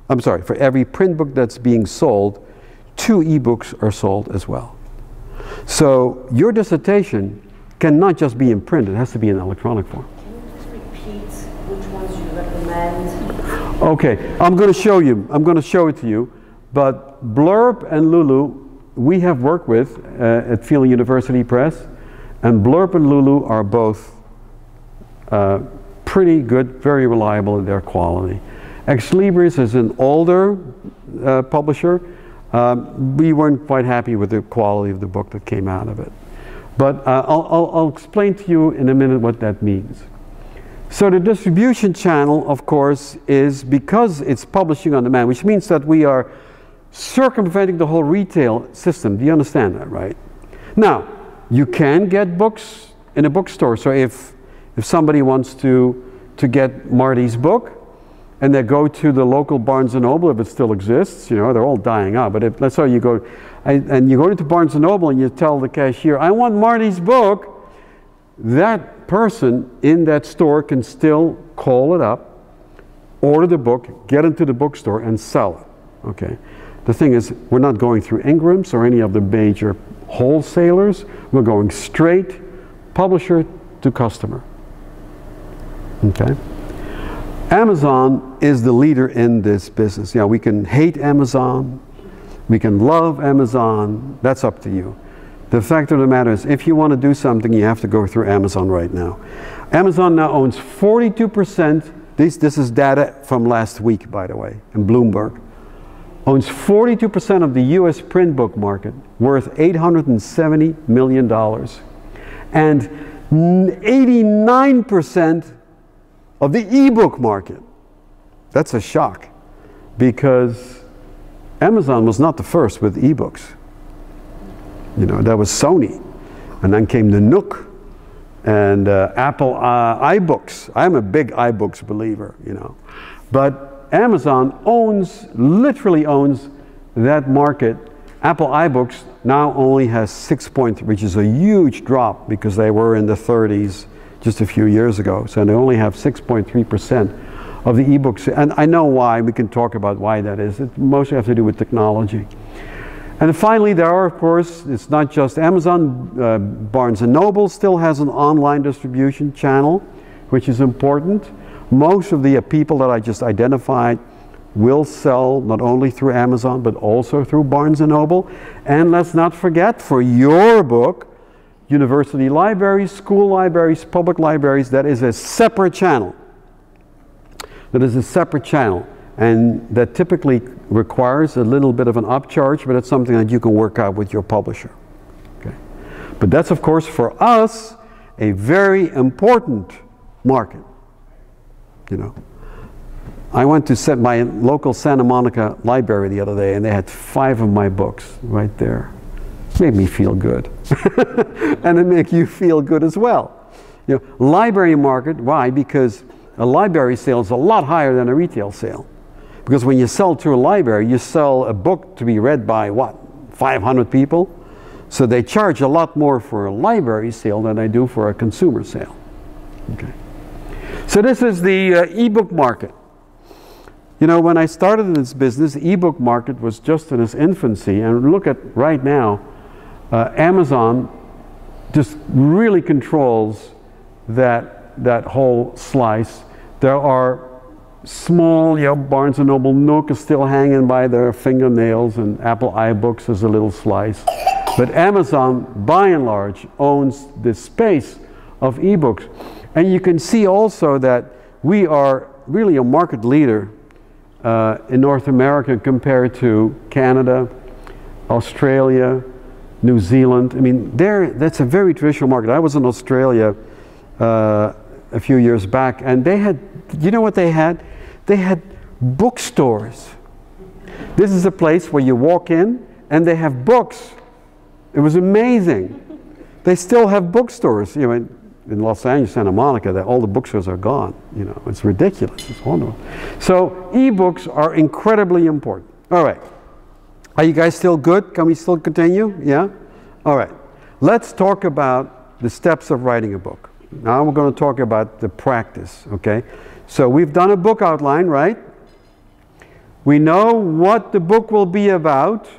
I'm sorry, for every print book that's being sold, two ebooks are sold as well. So your dissertation cannot just be in print, it has to be in electronic form. Can you just repeat which ones you recommend? Okay, I'm going to show you, I'm going to show it to you, but Blurb and Lulu we have worked with uh, at Fielding University Press, and Blurb and Lulu are both uh, pretty good, very reliable in their quality. Ex Libris is an older uh, publisher. Um, we weren't quite happy with the quality of the book that came out of it. But uh, I'll, I'll, I'll explain to you in a minute what that means. So the distribution channel, of course, is because it's publishing on demand, which means that we are circumventing the whole retail system. Do you understand that, right? Now, you can get books in a bookstore. So if, if somebody wants to, to get Marty's book, and they go to the local Barnes and Noble, if it still exists, you know, they're all dying out. But if, let's say you go, and, and you go into Barnes and Noble and you tell the cashier, I want Marty's book, that person in that store can still call it up, order the book, get into the bookstore and sell it, okay? The thing is, we're not going through Ingram's or any of the major wholesalers. We're going straight publisher to customer, okay? Amazon is the leader in this business. Yeah, we can hate Amazon, we can love Amazon, that's up to you. The fact of the matter is, if you want to do something, you have to go through Amazon right now. Amazon now owns forty-two percent, this, this is data from last week, by the way, in Bloomberg, owns forty-two percent of the U S print book market, worth eight hundred seventy million dollars. And eighty-nine percent of the ebook market. That's a shock, because Amazon was not the first with ebooks. You know, that was Sony, and then came the Nook and uh, Apple uh, iBooks. I'm a big iBooks believer, you know, but Amazon owns, literally owns that market. Apple iBooks now only has six point three, which is a huge drop because they were in the thirties just a few years ago. So they only have six point three percent of the ebooks. And I know why, we can talk about why that is. It mostly has to do with technology. And finally, there are, of course, it's not just Amazon. Uh, Barnes and Noble still has an online distribution channel, which is important. Most of the uh, people that I just identified will sell not only through Amazon, but also through Barnes and Noble. And let's not forget, for your book, university libraries, school libraries, public libraries, that is a separate channel. That is a separate channel, and that typically requires a little bit of an upcharge, but it's something that you can work out with your publisher. Okay. But that's, of course, for us, a very important market. You know, I went to set my local Santa Monica library the other day, and they had five of my books right there. Made me feel good, and it make you feel good as well. You know, library market, why? Because a library sale is a lot higher than a retail sale. Because when you sell to a library, you sell a book to be read by, what, five hundred people? So they charge a lot more for a library sale than they do for a consumer sale. Okay. So this is the uh, ebook market. You know, when I started in this business, the ebook market was just in its infancy, and look at right now, Uh, Amazon just really controls that, that whole slice. There are small, you know, Barnes and Noble, Nook is still hanging by their fingernails, and Apple iBooks is a little slice. But Amazon, by and large, owns this space of ebooks. And you can see also that we are really a market leader uh, in North America compared to Canada, Australia, New Zealand. I mean, there that's a very traditional market. I was in Australia uh, a few years back, and they had, you know what they had? They had bookstores. This is a place where you walk in and they have books. It was amazing. They still have bookstores. You know, in, in Los Angeles, Santa Monica, that all the bookstores are gone. You know, it's ridiculous. It's wonderful. So e-books are incredibly important. All right. Are you guys still good? Can we still continue? Yeah? All right. Let's talk about the steps of writing a book. Now we're going to talk about the practice, okay? So we've done a book outline, right? We know what the book will be about.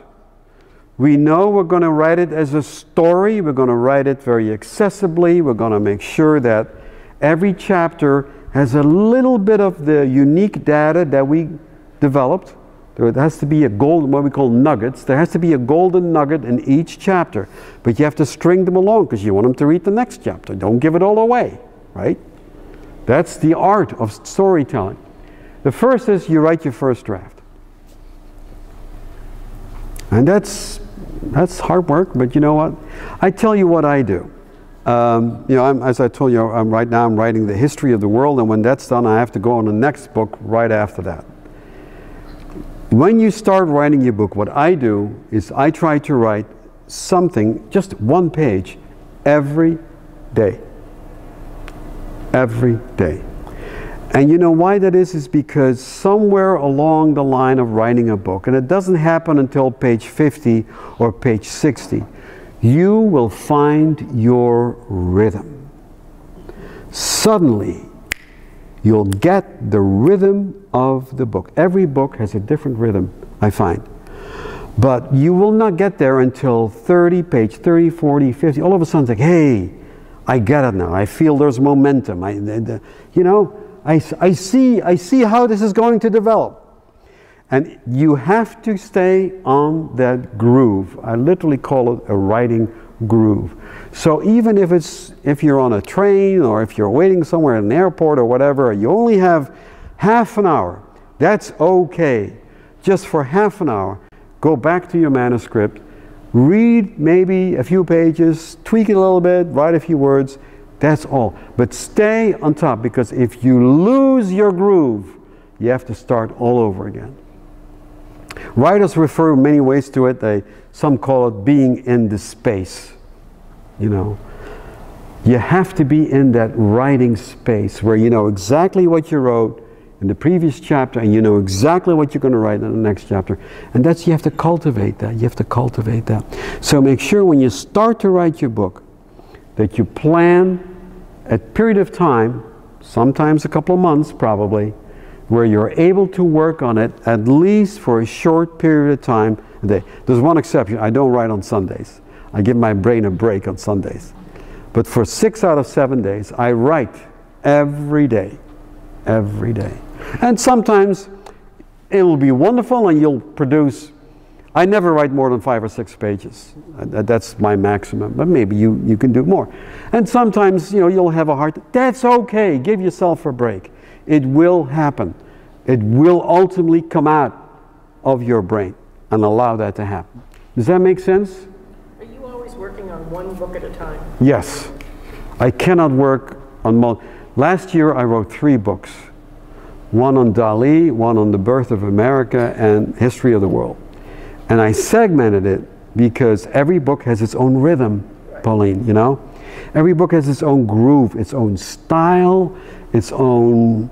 We know we're going to write it as a story. We're going to write it very accessibly. We're going to make sure that every chapter has a little bit of the unique data that we developed. There has to be a golden, what we call nuggets. There has to be a golden nugget in each chapter. But you have to string them along because you want them to read the next chapter. Don't give it all away, right? That's the art of storytelling. The first is you write your first draft. And that's, that's hard work, but you know what? I tell you what I do. Um, you know, I'm, as I told you, I'm, right now I'm writing the history of the world, and when that's done, I have to go on the next book right after that. When you start writing your book, what I do is I try to write something, just one page, every day. Every day. And you know why that is? Is because somewhere along the line of writing a book, and it doesn't happen until page fifty or page sixty, you will find your rhythm. Suddenly, you'll get the rhythm of the book. Every book has a different rhythm, I find. But you will not get there until thirty, page thirty, forty, fifty. All of a sudden, it's like, hey, I get it now. I feel there's momentum. I, the, the, you know, I, I, see, I see how this is going to develop. And you have to stay on that groove. I literally call it a writing groove. So even if it's if you're on a train or if you're waiting somewhere in an airport or whatever, you only have half an hour. That's okay. Just for half an hour, go back to your manuscript, read maybe a few pages, tweak it a little bit, write a few words. That's all. But stay on top, because if you lose your groove, you have to start all over again. Writers refer in many ways to it. They, some call it being in the space. You know, you have to be in that writing space where you know exactly what you wrote in the previous chapter, and you know exactly what you're going to write in the next chapter. And that's, you have to cultivate that. You have to cultivate that. So make sure when you start to write your book that you plan a period of time, sometimes a couple of months probably, where you're able to work on it at least for a short period of time a day. There's one exception. I don't write on Sundays. I give my brain a break on Sundays. But for six out of seven days, I write every day, every day. And sometimes it'll be wonderful and you'll produce, I never write more than five or six pages. That's my maximum, but maybe you, you can do more. And sometimes, you know, you'll have a hard time. That's okay, give yourself a break. It will happen. It will ultimately come out of your brain, and allow that to happen. Does that make sense? Working on one book at a time. Yes. I cannot work on multiple. Last year I wrote three books. One on Dali, one on the birth of America, and history of the world. And I segmented it because every book has its own rhythm, right, Pauline, you know? Every book has its own groove, its own style, its own,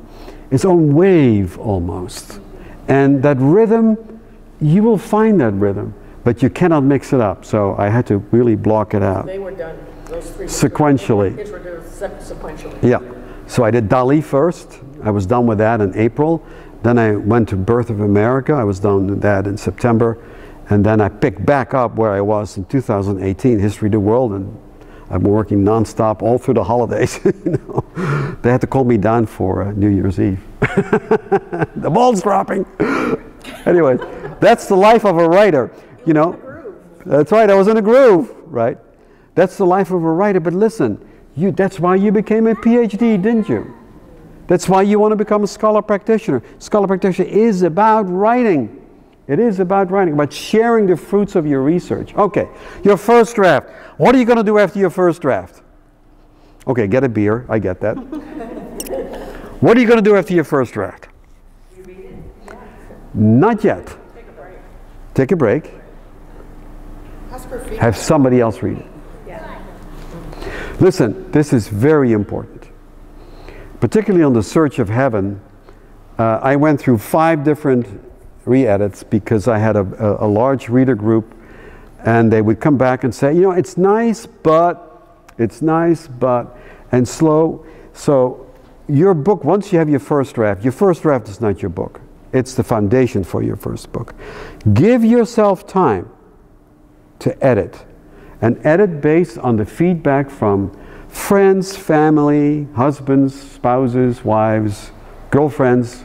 its own wave almost. And that rhythm, you will find that rhythm. But you cannot mix it up, so I had to really block it out. They were done, those three sequentially. Were done sequentially. Yeah. So I did Dali first. I was done with that in April. Then I went to Birth of America. I was done with that in September. And then I picked back up where I was in two thousand eighteen, History of the World, and I've been working nonstop all through the holidays. You know? They had to call me down for uh, New Year's Eve. The ball's dropping. Anyway, that's the life of a writer. You know, that's right, I was in a groove, right? That's the life of a writer. But listen, You, that's why you became a PhD, didn't you? That's why you want to become a scholar practitioner. Scholar practitioner is about writing. It is about writing, about sharing the fruits of your research. Okay, your first draft. What are you going to do after your first draft? Okay, get a beer. I get that. What are you going to do after your first draft? You read it? Yeah. Not yet. Take a break. Take a break. Have somebody else read it. Yeah. Listen, this is very important. Particularly on the search of heaven, uh, I went through five different re-edits because I had a, a, a large reader group, and they would come back and say, you know, it's nice, but, it's nice, but, and slow. So your book, once you have your first draft, your first draft is not your book. It's the foundation for your first book. Give yourself time to edit, and edit based on the feedback from friends, family, husbands, spouses, wives, girlfriends.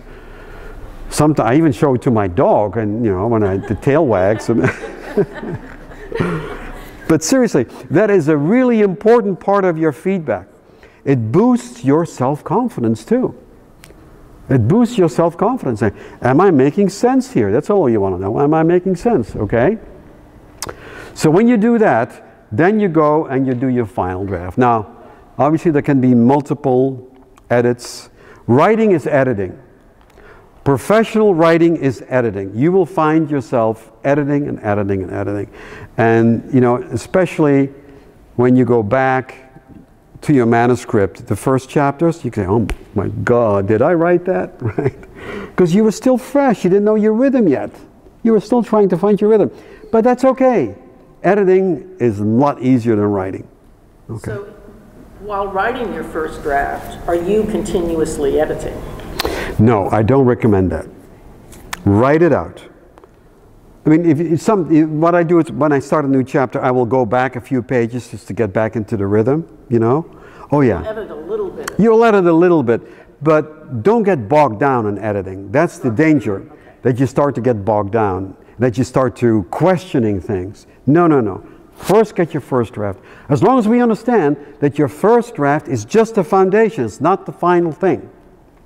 Sometimes I even show it to my dog, and you know, when I the tail wags. But seriously, that is a really important part of your feedback. It boosts your self-confidence too. It boosts your self-confidence. Am I making sense here? That's all you want to know. Am I making sense? Okay. So when you do that, then you go and you do your final draft. Now, obviously there can be multiple edits. Writing is editing. Professional writing is editing. You will find yourself editing and editing and editing. And, you know, especially when you go back to your manuscript, the first chapters, you can say, oh my God, did I write that? Right? Because you were still fresh. You didn't know your rhythm yet. You were still trying to find your rhythm. But that's okay. Editing is a lot easier than writing. Okay. So while writing your first draft, are you continuously editing? No, I don't recommend that. Write it out. I mean, if, if some, if, what I do is when I start a new chapter, I will go back a few pages just to get back into the rhythm, you know? Oh, yeah. You'll edit a little bit. You'll edit a little bit, but don't get bogged down in editing. That's the danger, okay, that you start to get bogged down, that you start to questioning things. No, no, no. First, get your first draft. As long as we understand that your first draft is just the foundation, it's not the final thing.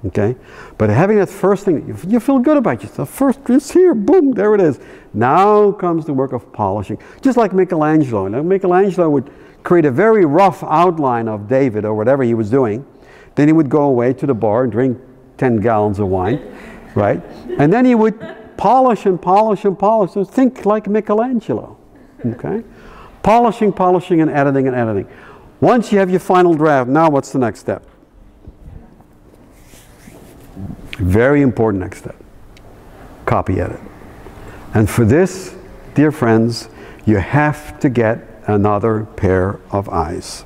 Okay? But having that first thing, you, you feel good about yourself. First, it's here, boom, there it is. Now comes the work of polishing. Just like Michelangelo. Now, Michelangelo would create a very rough outline of David or whatever he was doing. Then he would go away to the bar and drink ten gallons of wine, right? And then he would polish and polish and polish. So think like Michelangelo. Okay? Polishing, polishing, and editing, and editing. Once you have your final draft, now what's the next step? Very important next step. Copy edit. And for this, dear friends, you have to get another pair of eyes.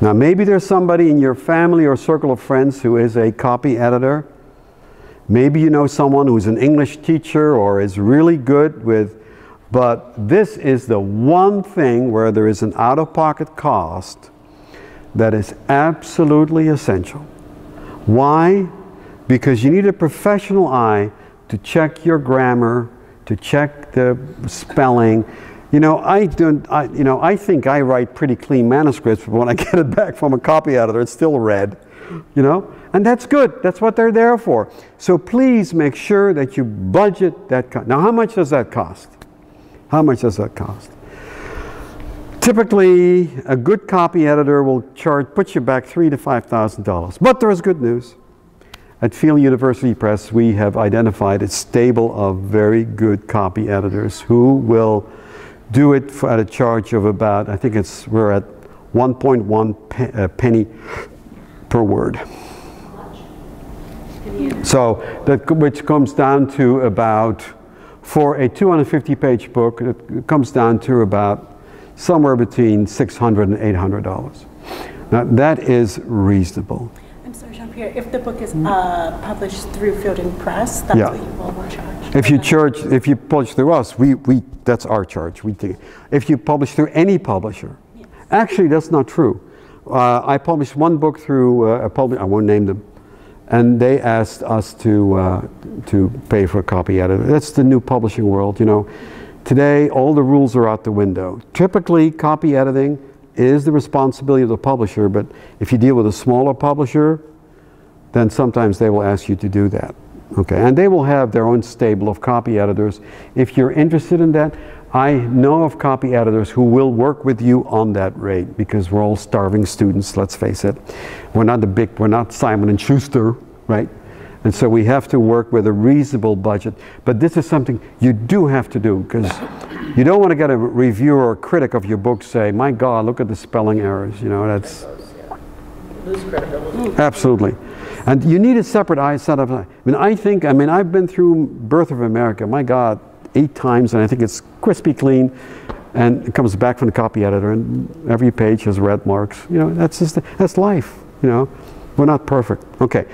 Now, maybe there's somebody in your family or circle of friends who is a copy editor. Maybe you know someone who's an English teacher or is really good with, but this is the one thing where there is an out-of-pocket cost that is absolutely essential. Why? Because you need a professional eye to check your grammar, to check the spelling. You know, I don't. I, you know, I think I write pretty clean manuscripts, but when I get it back from a copy editor, it's still red. You know, and that's good. That's what they're there for. So please make sure that you budget that cost. Now, how much does that cost? How much does that cost? Typically, a good copy editor will charge, put you back three to five thousand dollars. But there is good news. At Fielding University Press, we have identified a stable of very good copy editors who will do it for, at a charge of about, I think it's, we're at one point one pe uh, penny per word. So that, which comes down to about, for a two hundred fifty page book, it comes down to about somewhere between six hundred and eight hundred dollars. Now that is reasonable. Here, if the book is uh, published through Fielding Press, that's yeah. what you will charge. If you charge, if you publish through us, we, we that's our charge. We think if you publish through any publisher, yes. Actually that's not true. Uh, I published one book through uh, a publisher. I won't name them, and they asked us to uh, to pay for a copy editor. That's the new publishing world, you know. Today all the rules are out the window. Typically, copy editing is the responsibility of the publisher, but if you deal with a smaller publisher, then sometimes they will ask you to do that. Okay, and they will have their own stable of copy editors. If you're interested in that, I know of copy editors who will work with you on that rate, because we're all starving students, let's face it. We're not the big, we're not Simon and Schuster, right? And so we have to work with a reasonable budget. But this is something you do have to do, because you don't want to get a reviewer or a critic of your book say, my God, look at the spelling errors. You know, that's... Lose credibility. Absolutely. And you need a separate eye set of... I mean, I think, I mean, I've been through Birth of America, my God, eight times, and I think it's crispy clean, and it comes back from the copy editor, and every page has red marks. You know, that's just, that's life, you know. We're not perfect. Okay.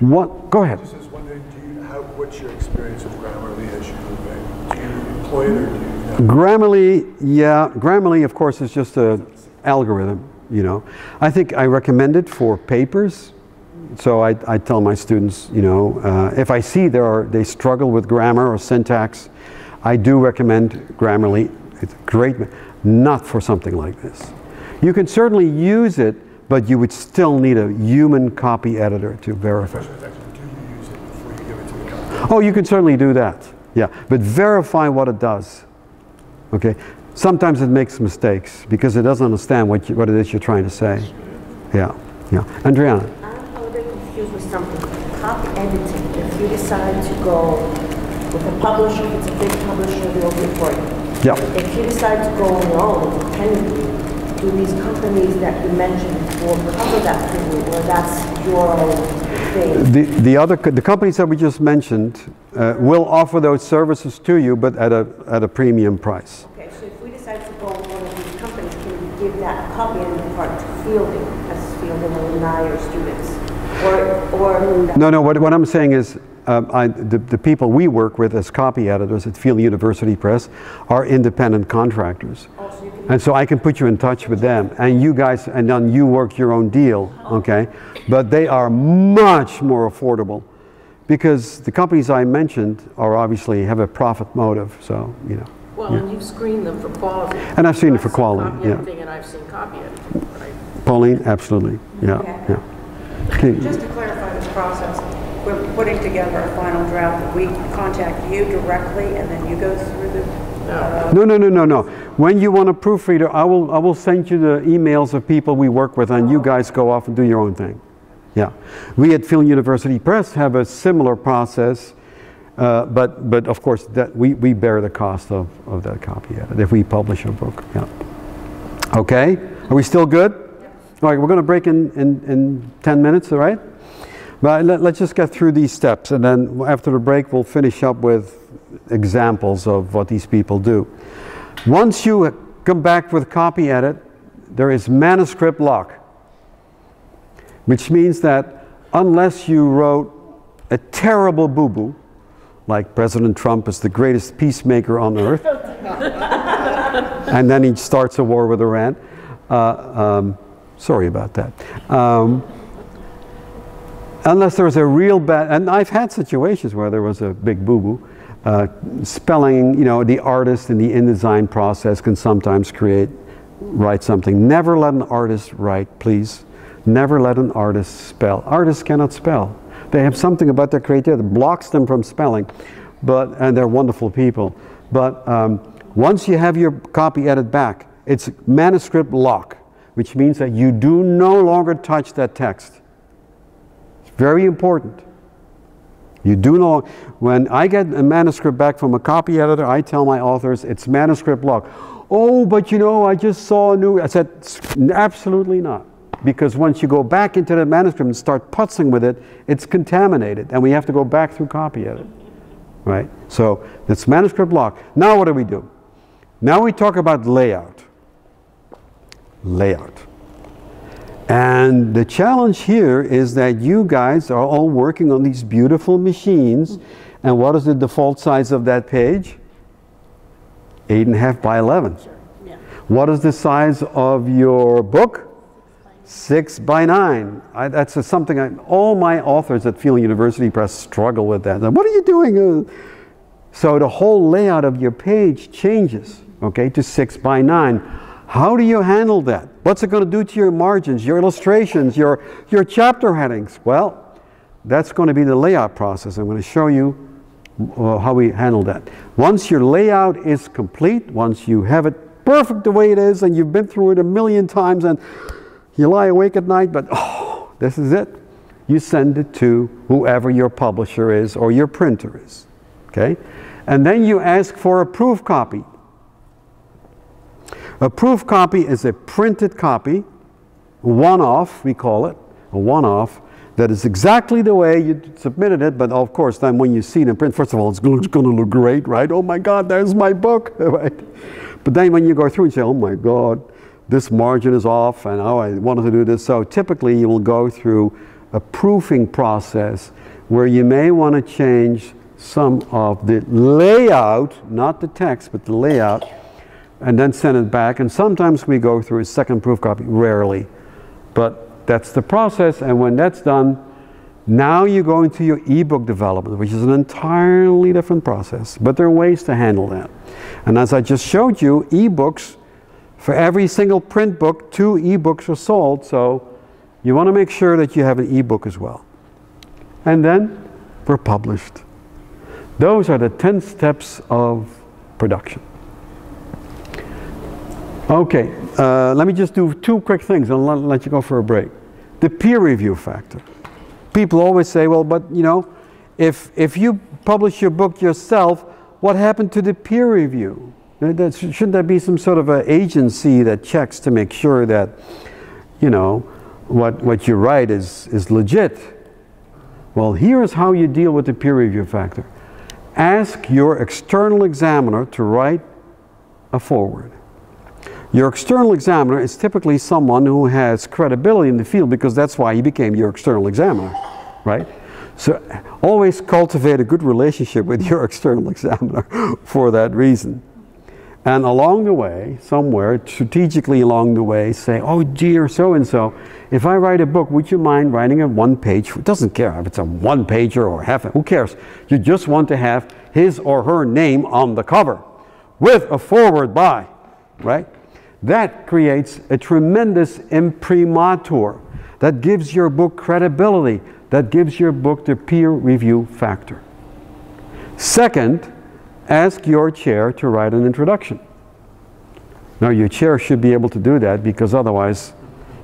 What, go ahead. I just was wondering, do you, how, what's your experience with Grammarly as you move in? Do you employ it or do you know? Grammarly, yeah. Grammarly, of course, is just an algorithm, you know. I think I recommend it for papers. So I, I tell my students, you know, uh, if I see there are, they struggle with grammar or syntax, I do recommend Grammarly. It's great, not for something like this. You can certainly use it, but you would still need a human copy editor to verify. Do you use it before you give it to the copy? Oh, you can certainly do that. Yeah, but verify what it does. Okay. Sometimes it makes mistakes because it doesn't understand what you, what it is you're trying to say. Yeah. Yeah. Andriana. I'm a little bit confused with something. Copy editing. If you decide to go with a publisher, if it's a big publisher, they'll do it for you. Yeah. If you decide to go on your own, independently, do these companies that you mentioned will cover that for you, or that's your thing? The, the, other, the companies that we just mentioned uh, will offer those services to you, but at a, at a premium price. Okay, so if we decide to go with one of these companies, can we give that a copy and the part to Fielding, as Fielding alumni or students? Or, or no, no, what, what I'm saying is, Um, I, the, the people we work with as copy editors at Fielding University Press are independent contractors. Oh, so you can, and so I can put you in touch with them, and you guys, and then you work your own deal, okay? But they are much more affordable, because the companies I mentioned are obviously have a profit motive, so, you know. Well, yeah. And you've screened them for quality. And I've seen it for quality, copy yeah. Editing, and I've seen copy editing, right? Pauline, absolutely, yeah, okay. Yeah. Just to clarify this process, we're putting together a final draft. We contact you directly, and then you go through the... Uh, no, no, no, no, no. When you want a proofreader, I will, I will send you the emails of people we work with, and you guys go off and do your own thing. Yeah. We at Fielding University Press have a similar process, uh, but, but of course, that we, we bear the cost of, of that copy edit if we publish a book. Yeah. Okay? Are we still good? Yep. All right, we're going to break in, in, in ten minutes, all right? But let, let's just get through these steps, and then after the break we'll finish up with examples of what these people do. Once you come back with copy edit, there is manuscript lock, which means that unless you wrote a terrible boo-boo, like President Trump is the greatest peacemaker on earth, and then he starts a war with Iran, uh, um, sorry about that. Um, Unless there was a real bad, and I've had situations where there was a big boo-boo. Uh, spelling, you know, the artist in the InDesign process can sometimes create, write something. Never let an artist write, please. Never let an artist spell. Artists cannot spell. They have something about their creativity that blocks them from spelling, but, and they're wonderful people. But um, once you have your copy edit back, it's manuscript lock, which means that you do no longer touch that text. Very important. You do know, when I get a manuscript back from a copy editor, I tell my authors it's manuscript lock. Oh, but you know, I just saw a new... I said, absolutely not. Because once you go back into the manuscript and start putzing with it, it's contaminated, and we have to go back through copy edit. Right? So, it's manuscript lock. Now what do we do? Now we talk about layout. Layout. And the challenge here is that you guys are all working on these beautiful machines. And what is the default size of that page? eight and a half by eleven. Sure. Yeah. What is the size of your book? Six by nine. I, that's a, something I, all my authors at Fielding University Press struggle with that. What are you doing? So the whole layout of your page changes, okay, to six by nine. How do you handle that? What's it going to do to your margins, your illustrations, your, your chapter headings? Well, that's going to be the layout process. I'm going to show you uh, how we handle that. Once your layout is complete, once you have it perfect the way it is, and you've been through it a million times, and you lie awake at night, but oh, this is it. You send it to whoever your publisher is or your printer is, okay? And then you ask for a proof copy. A proof copy is a printed copy, one-off, we call it, a one-off, that is exactly the way you submitted it, but of course, then when you see it in print, first of all, it's going to look great, right? Oh my God, there's my book, right? But then when you go through and say, oh my God, this margin is off, and oh, I wanted to do this. So typically, you will go through a proofing process where you may want to change some of the layout, not the text, but the layout, and then send it back. And sometimes we go through a second proof copy, rarely. But that's the process, and when that's done, now you go into your ebook development, which is an entirely different process. But there are ways to handle that. And as I just showed you, ebooks, for every single print book, two ebooks are sold, so you want to make sure that you have an ebook as well. And then we're published. Those are the ten steps of production. Okay, uh, let me just do two quick things and I'll let you go for a break. The peer review factor. People always say, well, but you know, if, if you publish your book yourself, what happened to the peer review? That, shouldn't there be some sort of an agency that checks to make sure that, you know, What, what you write is, is legit? Well, here is how you deal with the peer review factor. Ask your external examiner to write a foreword. Your external examiner is typically someone who has credibility in the field because that's why he became your external examiner, right? So always cultivate a good relationship with your external examiner for that reason. And along the way, somewhere, strategically along the way, say, oh dear, so-and-so, if I write a book, would you mind writing a one-page? It doesn't care if it's a one-pager or half, who cares? You just want to have his or her name on the cover with a foreword by, right? That creates a tremendous imprimatur. That gives your book credibility. That gives your book the peer review factor. Second, ask your chair to write an introduction. Now, your chair should be able to do that because otherwise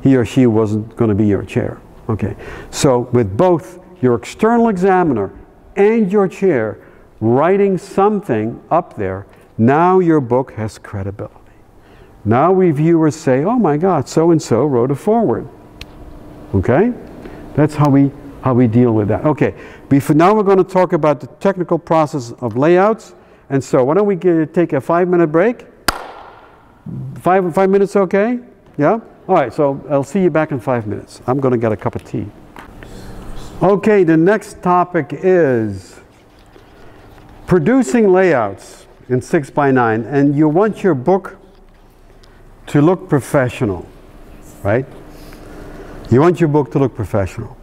he or she wasn't going to be your chair. Okay. So with both your external examiner and your chair writing something up there, now your book has credibility. Now reviewers say, oh my God, so-and-so wrote a foreword. Okay? That's how we, how we deal with that. Okay. Before, now we're going to talk about the technical process of layouts. And so, why don't we get, take a five-minute break? Five, five minutes okay? Yeah? All right, so I'll see you back in five minutes. I'm going to get a cup of tea. Okay, the next topic is producing layouts in six by nine. And you want your book to look professional, right? You want your book to look professional.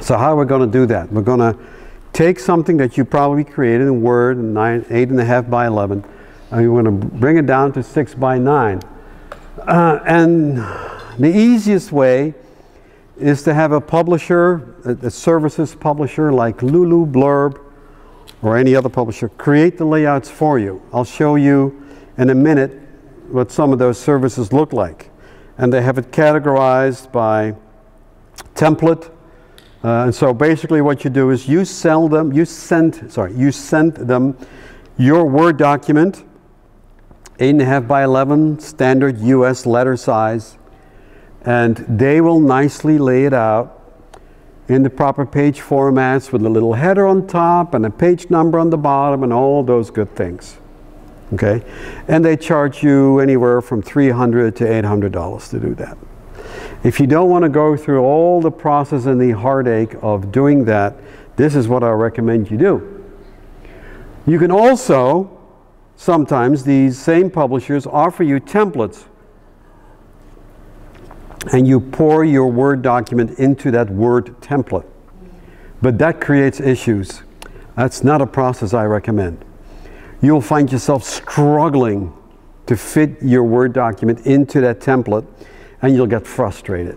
So how are we going to do that? We're going to take something that you probably created in Word, eight and a half by eleven, and you're going to bring it down to six by nine. Uh, and the easiest way is to have a publisher, a, a services publisher like Lulu, Blurb, or any other publisher, create the layouts for you. I'll show you in a minute what some of those services look like. And they have it categorized by template. Uh, and so basically what you do is you sell them, you send, sorry, you send them your Word document, eight and a half by eleven, standard U S letter size, and they will nicely lay it out in the proper page formats with a little header on top and a page number on the bottom and all those good things, okay? And they charge you anywhere from three hundred to eight hundred dollars to do that. If you don't want to go through all the process and the heartache of doing that, this is what I recommend you do. You can also, sometimes these same publishers offer you templates, and you pour your Word document into that Word template. But that creates issues. That's not a process I recommend. You'll find yourself struggling to fit your Word document into that template, and you'll get frustrated.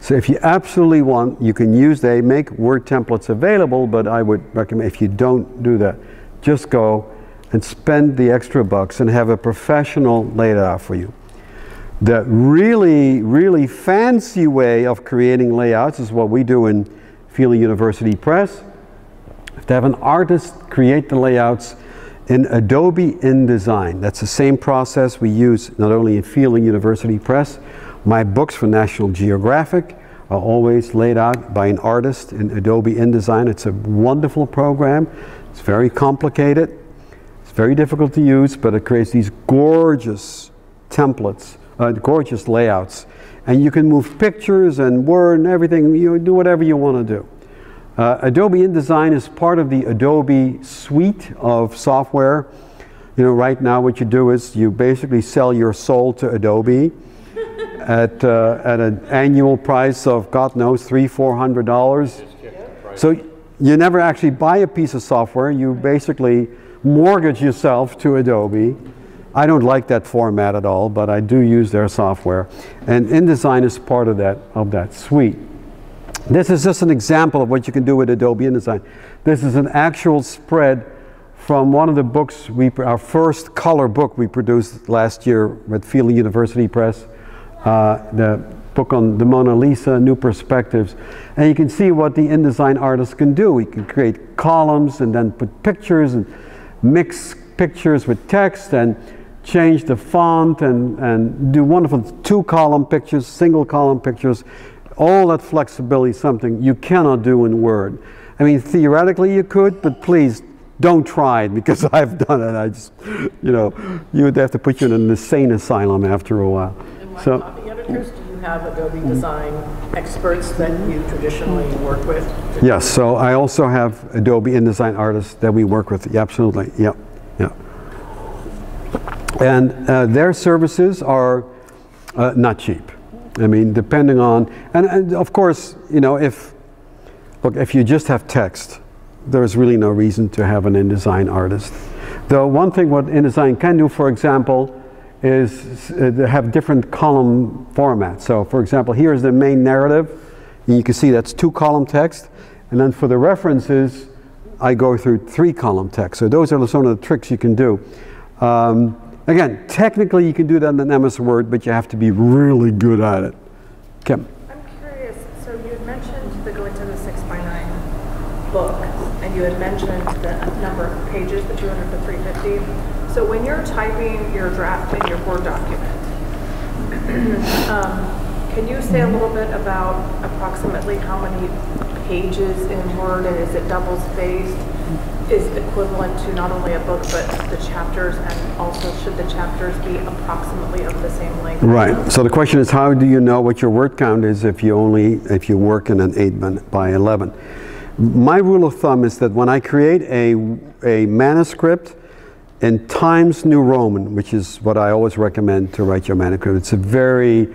So if you absolutely want, you can use, they make Word templates available, but I would recommend if you don't do that, just go and spend the extra bucks and have a professional lay it out for you. The really, really fancy way of creating layouts is what we do in Fielding University Press. To have an artist create the layouts in Adobe InDesign. That's the same process we use not only in Fielding University Press. My books for National Geographic are always laid out by an artist in Adobe InDesign. It's a wonderful program. It's very complicated. It's very difficult to use, but it creates these gorgeous templates, uh, gorgeous layouts. And you can move pictures and Word and everything. You do whatever you want to do. Uh, Adobe InDesign is part of the Adobe suite of software. You know, right now what you do is you basically sell your soul to Adobe. At, uh, at an annual price of, God knows, three, four hundred dollars. So you never actually buy a piece of software. You basically mortgage yourself to Adobe. I don't like that format at all, but I do use their software. And InDesign is part of that, of that suite. This is just an example of what you can do with Adobe InDesign. This is an actual spread from one of the books, we, our first color book we produced last year with Fielding University Press. Uh, the book on the Mona Lisa, New Perspectives. And you can see what the InDesign artist can do. He can create columns and then put pictures and mix pictures with text and change the font and, and do wonderful two-column pictures, single-column pictures. All that flexibility is something you cannot do in Word. I mean, theoretically you could, but please don't try it, because I've done it. I just, you know, you would have to put you in an insane asylum after a while. So, copy editors, do you have Adobe Design experts that you traditionally work with? Yes, so I also have Adobe InDesign artists that we work with. Yeah, absolutely, yeah, yeah. And uh, their services are uh, not cheap. I mean, depending on, and, and of course, you know, if, look, if you just have text, there's really no reason to have an InDesign artist. Though one thing what InDesign can do, for example, is uh, they have different column formats. So for example, here's the main narrative. And you can see that's two column text. And then for the references, I go through three column text. So those are some of the tricks you can do. Um, again, technically you can do that in M S Word, but you have to be really good at it. Kim? I'm curious, so you had mentioned the going to the six by nine book, and you had mentioned the number of pages, the two hundred to three fifty. So when you're typing your draft in your Word document, um, can you say a little bit about approximately how many pages in Word, and is it double-spaced, is equivalent to not only a book but the chapters, and also should the chapters be approximately of the same length? Right. So the question is, how do you know what your word count is if you only if you work in an eight by eleven? My rule of thumb is that when I create a, a manuscript, in Times New Roman, which is what I always recommend to write your manuscript, it's a very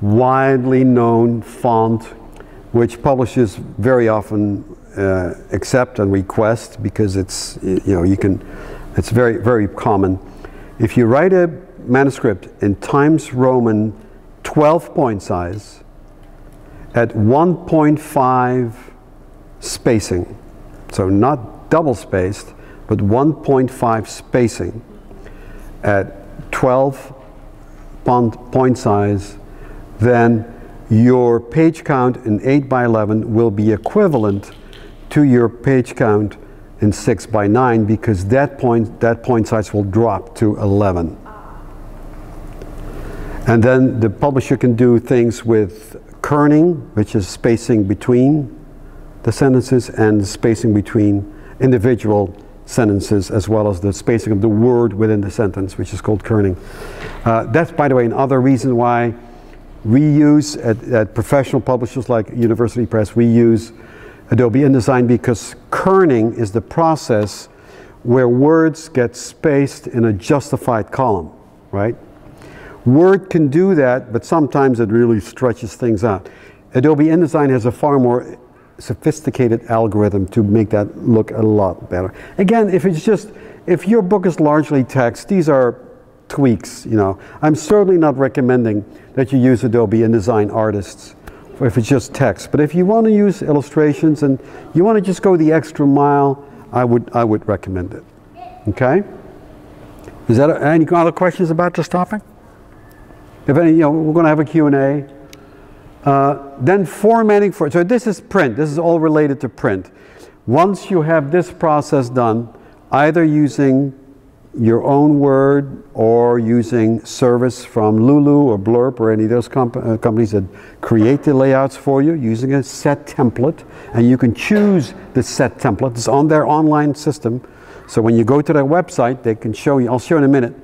widely known font, which publishers very often uh, accept and request, because it's, you know, you can, it's very, very common. If you write a manuscript in Times Roman twelve point size at one point five spacing, so not double spaced, but one point five spacing at twelve point size, then your page count in eight by eleven will be equivalent to your page count in six by nine, because that point, that point size will drop to eleven. And then the publisher can do things with kerning, which is spacing between the sentences, and spacing between individual sentences, as well as the spacing of the word within the sentence, which is called kerning. Uh, that's, by the way, another reason why we use, at, at professional publishers like University Press, we use Adobe InDesign, because kerning is the process where words get spaced in a justified column, right? Word can do that, but sometimes it really stretches things out. Adobe InDesign has a far more sophisticated algorithm to make that look a lot better. Again, if it's just, if your book is largely text, these are tweaks, you know. I'm certainly not recommending that you use Adobe InDesign artists if it's just text, but if you want to use illustrations and you want to just go the extra mile, I would, I would recommend it, okay? Is that, any other questions about this topic? If any, you know, we're going to have a Q and A. Uh, then formatting for, so this is print, this is all related to print. Once you have this process done, either using your own Word or using service from Lulu or Blurb or any of those comp uh, companies that create the layouts for you using a set template, and you can choose the set template. It's on their online system, so when you go to their website, they can show you, I'll show you in a minute,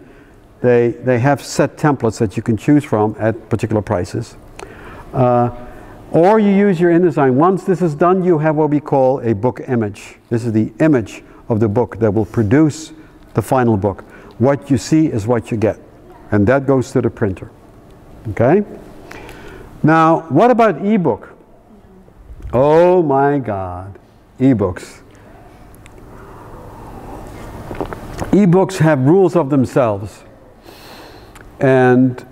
they, they have set templates that you can choose from at particular prices. Uh, or you use your InDesign. Once this is done, you have what we call a book image. This is the image of the book that will produce the final book. What you see is what you get, and that goes to the printer. Okay? Now, what about ebook? Oh my God, ebooks. Ebooks have rules of themselves, and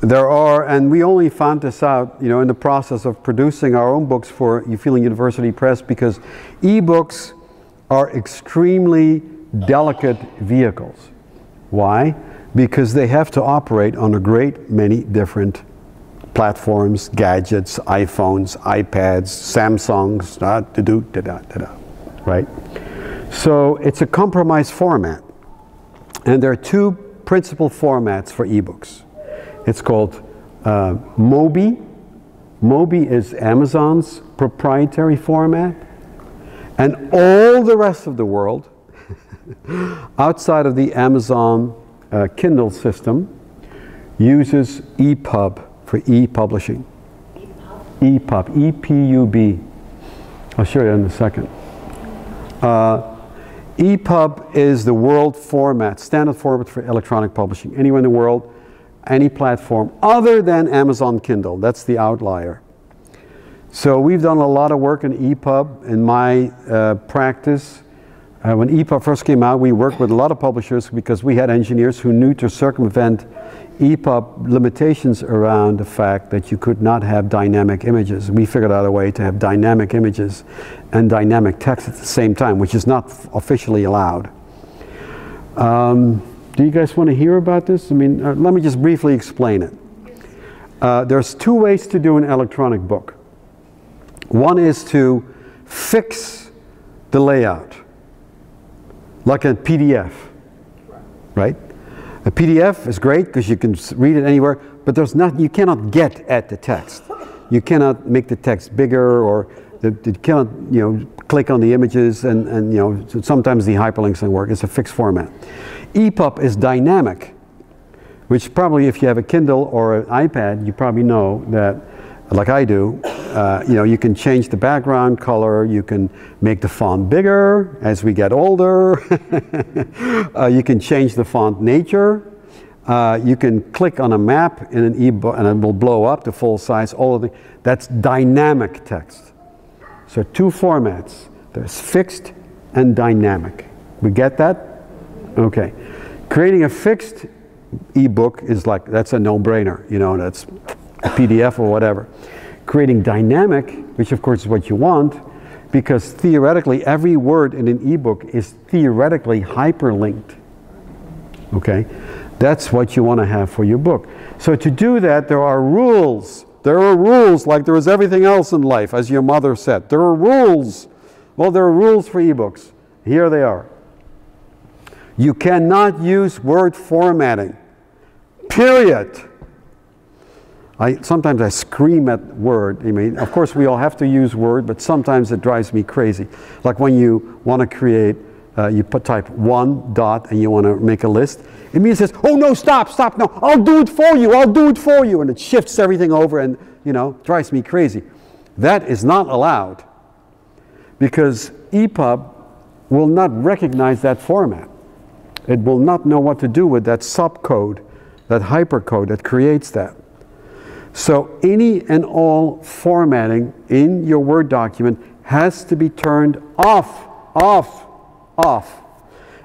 there are, and we only found this out, you know, in the process of producing our own books for Fielding University Press, because ebooks are extremely delicate vehicles. Why? Because they have to operate on a great many different platforms, gadgets, iPhones, iPads, Samsungs, da da da da da da, right? So it's a compromise format, and there are two principal formats for ebooks. It's called uh, Mobi. Mobi is Amazon's proprietary format, and all the rest of the world outside of the Amazon uh, Kindle system uses E P U B for e-publishing. E P U B, E P U B. I'll show you in a second. Uh, E P U B is the world format, standard format for electronic publishing. Anywhere in the world, any platform other than Amazon Kindle. That's the outlier. So we've done a lot of work in E P U B in my uh, practice. Uh, when E P U B first came out, we worked with a lot of publishers because we had engineers who knew to circumvent E P U B limitations around the fact that you could not have dynamic images. We figured out a way to have dynamic images and dynamic text at the same time, which is not officially allowed. Um, do you guys want to hear about this? I mean, uh, let me just briefly explain it. Uh, there's two ways to do an electronic book. One is to fix the layout, like a P D F, right? A P D F is great because you can read it anywhere, but there's not, you cannot get at the text. You cannot make the text bigger, or the, you cannot, you know, click on the images, and, and you know, sometimes the hyperlinks don't work. It's a fixed format. E P U B is dynamic, which probably if you have a Kindle or an iPad, you probably know that, like I do, uh, you know, you can change the background color, you can make the font bigger as we get older, uh, you can change the font nature, uh, you can click on a map in an e-book and it will blow up to full size, all of the, that's dynamic text. So two formats, there's fixed and dynamic. We get that? Okay. Creating a fixed e-book is like, that's a no-brainer, you know, that's a P D F or whatever. Creating dynamic, which of course is what you want, because theoretically every word in an ebook is theoretically hyperlinked. Okay? That's what you want to have for your book. So to do that, there are rules. There are rules like there is everything else in life, as your mother said. There are rules. Well, there are rules for ebooks. Here they are. You cannot use word formatting. Period. I, sometimes I scream at Word. I mean, of course we all have to use Word, but sometimes it drives me crazy. Like when you want to create, uh, you put type one dot and you want to make a list. It means it's, oh no, stop, stop, no, I'll do it for you, I'll do it for you. And it shifts everything over and, you know, drives me crazy. That is not allowed because E P U B will not recognize that format. It will not know what to do with that subcode, that hypercode that creates that. So any and all formatting in your Word document has to be turned off, off, off.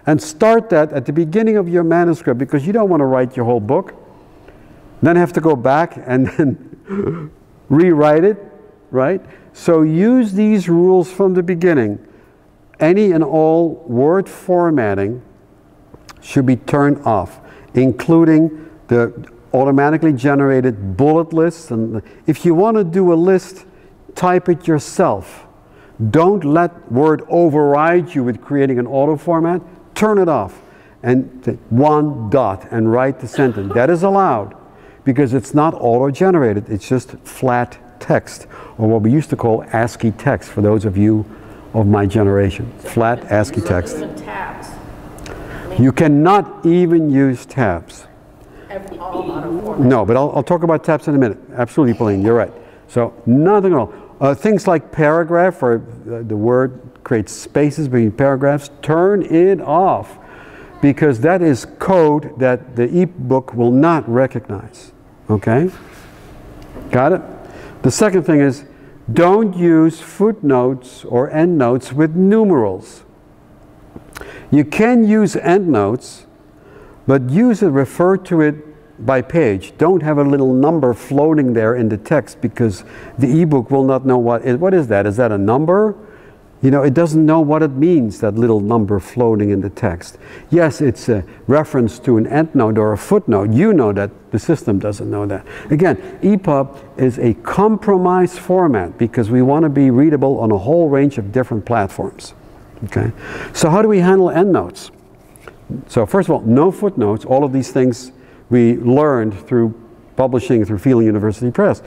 and start that at the beginning of your manuscript, because you don't want to write your whole book, then have to go back and then rewrite it, right? So use these rules from the beginning. Any and all word formatting should be turned off, including the automatically generated bullet lists. And if you want to do a list, type it yourself. Don't let Word override you with creating an auto format. Turn it off and take one dot and write the sentence. That is allowed because it's not auto-generated. It's just flat text, or what we used to call ASCII text for those of you of my generation. Flat ASCII text. Tabs. You cannot even use tabs. Every, all auto format. No, but I'll, I'll talk about tabs in a minute. Absolutely, Pauline, you're right. So nothing at all. Uh, things like paragraph, or uh, the Word creates spaces between paragraphs, turn it off, because that is code that the e-book will not recognize. Okay? Got it? The second thing is, don't use footnotes or endnotes with numerals. You can use endnotes, but use it, refer to it by page. Don't have a little number floating there in the text, because the e-book will not know what it, what is that? Is that a number? You know, it doesn't know what it means, that little number floating in the text. Yes, it's a reference to an endnote or a footnote. You know that. The system doesn't know that. Again, E P U B is a compromise format because we want to be readable on a whole range of different platforms. Okay? So how do we handle endnotes? So first of all, no footnotes. All of these things we learned through publishing, through Fielding University Press.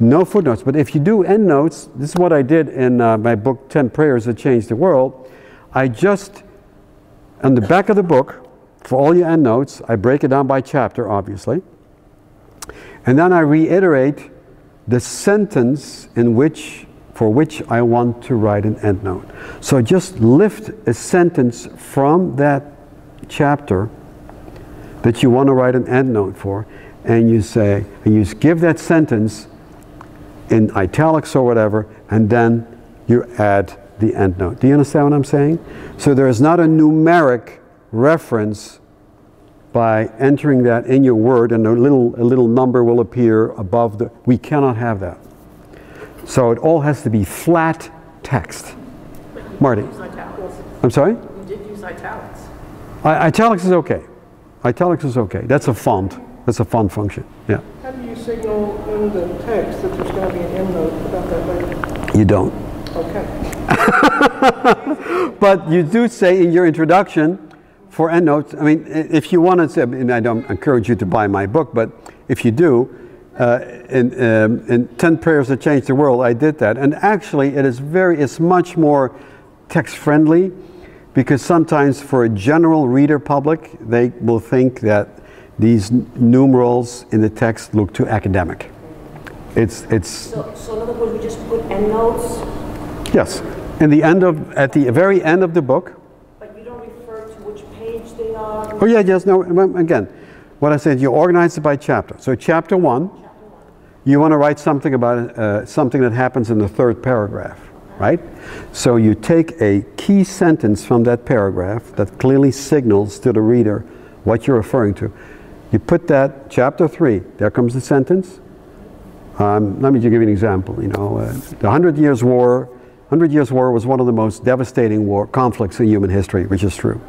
No footnotes, but if you do endnotes, this is what I did in uh, my book, ten prayers That Changed the World. I just, on the back of the book, for all your endnotes, I break it down by chapter, obviously. And then I reiterate the sentence in which, for which I want to write an endnote. So just lift a sentence from that chapter that you want to write an endnote for, and you say, and you give that sentence in italics or whatever, and then you add the endnote. Do you understand what I'm saying? So there is not a numeric reference by entering that in your Word, and a little, a little number will appear above the, we cannot have that. So it all has to be flat text. But you Marty. Did use italics. I'm sorry? You did use italics. I, italics is okay. Italics is okay. That's a font. That's a font function. Yeah. How do you signal in the text that there's going to be an endnote about that later? You don't. Okay. But you do say in your introduction for endnotes. I mean, if you want to say, and I don't encourage you to buy my book, but if you do, uh, in, um, in ten prayers That Changed the World, I did that. And actually, it is very, it's much more text-friendly. Because sometimes for a general reader public, they will think that these numerals in the text look too academic. It's, it's. So, so in other words, we just put endnotes? Yes, in the end of, at the very end of the book. But you don't refer to which page they are? Oh yeah, yes, no, again, what I said, you organize it by chapter. So chapter one, chapter one. You want to write something about uh, something that happens in the third paragraph. Right? So you take a key sentence from that paragraph that clearly signals to the reader what you're referring to. You put that, chapter three, there comes the sentence. Um, let me just give you an example. You know, uh, the Hundred Years' War, Hundred Years' War was one of the most devastating war conflicts in human history, which is true.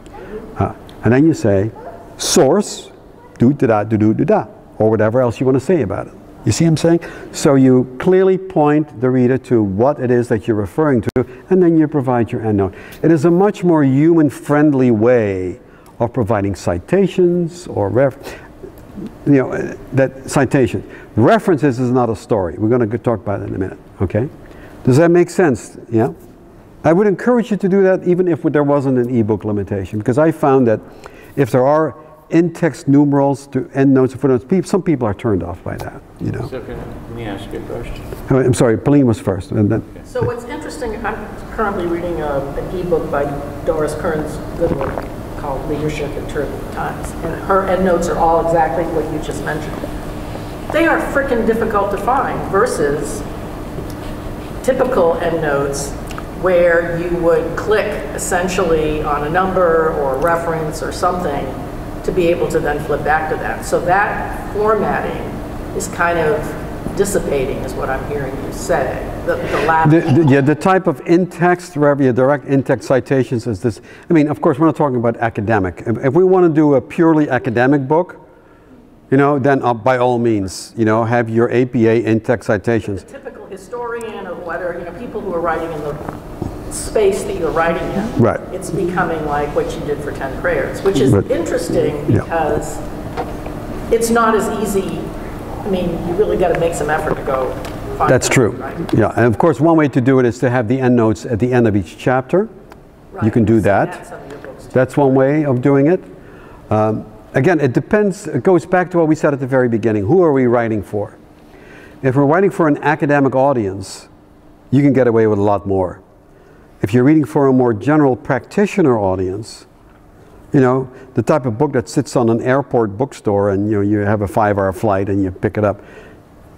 Uh, and then you say, source, do da da do do do da, or whatever else you want to say about it. You see what I'm saying? So you clearly point the reader to what it is that you're referring to, and then you provide your endnote. It is a much more human-friendly way of providing citations or ref you know, that citation. References is not a story. We're going to talk about it in a minute, okay? Does that make sense? Yeah? I would encourage you to do that even if there wasn't an e-book limitation, because I found that if there are in-text numerals to endnotes and footnotes, some people are turned off by that, you know. So can, let me ask you a question. I'm sorry, Pauline was first. And then, okay. So what's interesting, I'm currently reading a, an e-book by Doris Kearns Goodwin called Leadership in Turbulent Times, and her endnotes are all exactly what you just mentioned. They are freaking difficult to find versus typical endnotes where you would click essentially on a number or a reference or something to be able to then flip back to that. So that formatting is kind of dissipating, is what I'm hearing you say. The, the, the, the, yeah, the type of in-text, rather your direct in-text citations is this. I mean, of course, we're not talking about academic. If, if we want to do a purely academic book, you know, then uh, by all means, you know, have your A P A in-text citations. The typical historian or whether, you know, people who are writing in the space that you're writing in, right. It's becoming like what you did for ten prayers, which is but, interesting because yeah. It's not as easy. I mean, you really got to make some effort to go find That's true. Right? Yeah, and of course, one way to do it is to have the endnotes at the end of each chapter. Right. You can do that. That's, That's one way of doing it. Um, Again, it depends, it goes back to what we said at the very beginning. Who are we writing for? If we're writing for an academic audience, you can get away with a lot more. If you're reading for a more general practitioner audience, you know, the type of book that sits on an airport bookstore and you know, you have a five-hour flight and you pick it up,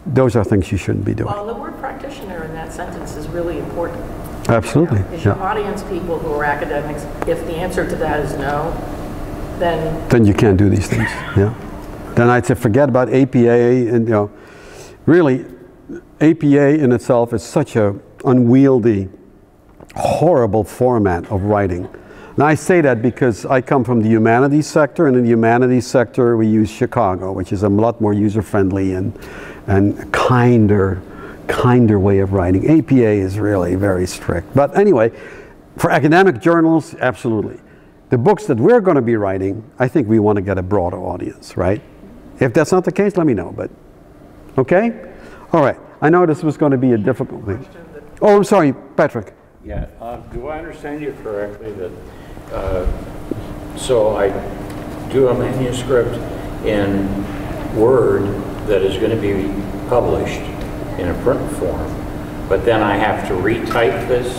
those are things you shouldn't be doing. Well, the word practitioner in that sentence is really important. Absolutely. Is your audience people who are academics, if the answer to that is no, Then, then you can't do these things. Yeah. Then I'd say forget about A P A, and you know, really, A P A in itself is such a unwieldy, horrible format of writing. And I say that because I come from the humanities sector, and in the humanities sector we use Chicago, which is a lot more user-friendly and and kinder, kinder way of writing. A P A is really very strict. But anyway, for academic journals, absolutely. The books that we're going to be writing, I think we want to get a broader audience, right? If that's not the case, let me know, but, okay? All right, I know this was going to be a difficult thing. Oh, I'm sorry, Patrick. Yeah, uh, do I understand you correctly that, uh, so I do a manuscript in Word that is going to be published in a print form, but then I have to retype this?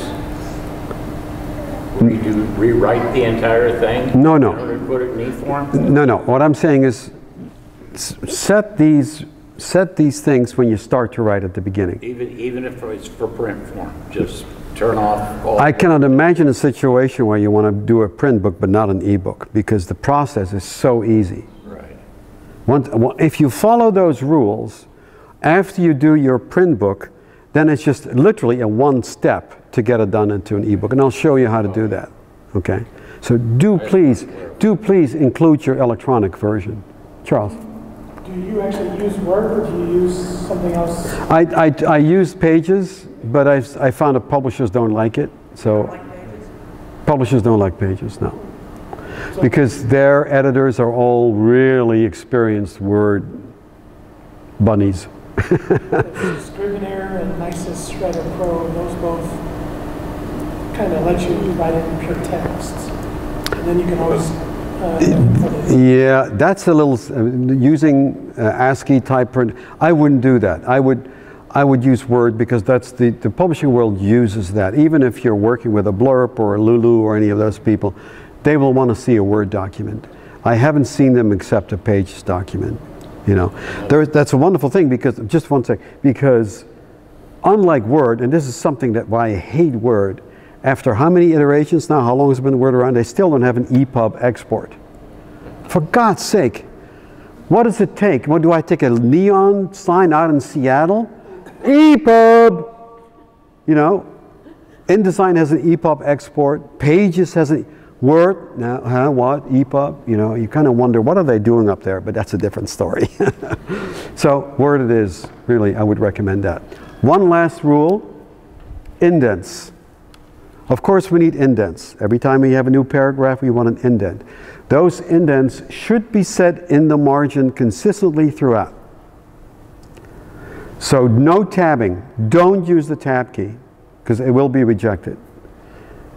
You do rewrite the entire thing? No, no. In order to put it in e-form? No, no. What I'm saying is set these, set these things when you start to write at the beginning. Even, even if it's for print form, just turn off all... I cannot imagine a situation where you want to do a print book but not an e-book because the process is so easy. Right. Once, if you follow those rules, after you do your print book, then it's just literally a one step to get it done into an ebook, and I'll show you how to do that. Okay, so do please, do please include your electronic version. Charles, do you actually use Word, or do you use something else? I I, I use Pages, but I I found that publishers don't like it. So don't like Pages? Publishers don't like Pages, no, so because their editors are all really experienced Word bunnies. Scrivener and Nisus Shredder Pro, those both kind of let you write it in pure text. And then you can always... Uh, yeah, that's a little... Uh, using uh, ASCII type print, I wouldn't do that. I would, I would use Word because that's the, the publishing world uses that. Even if you're working with a Blurb or a Lulu or any of those people, they will want to see a Word document. I haven't seen them accept a Pages document. You know, there, that's a wonderful thing because, just one second, because unlike Word, and this is something that why I hate Word, after how many iterations now, how long has it been Word around, they still don't have an E P U B export. For God's sake, what does it take? What do I take a neon sign out in Seattle? E P U B! You know, InDesign has an E P U B export, Pages has an... Word, now, huh, what, E P U B, you know, you kind of wonder what are they doing up there, but that's a different story. So Word it is, really, I would recommend that. One last rule, indents. Of course we need indents. Every time we have a new paragraph, we want an indent. Those indents should be set in the margin consistently throughout. So no tabbing, don't use the tab key, because it will be rejected.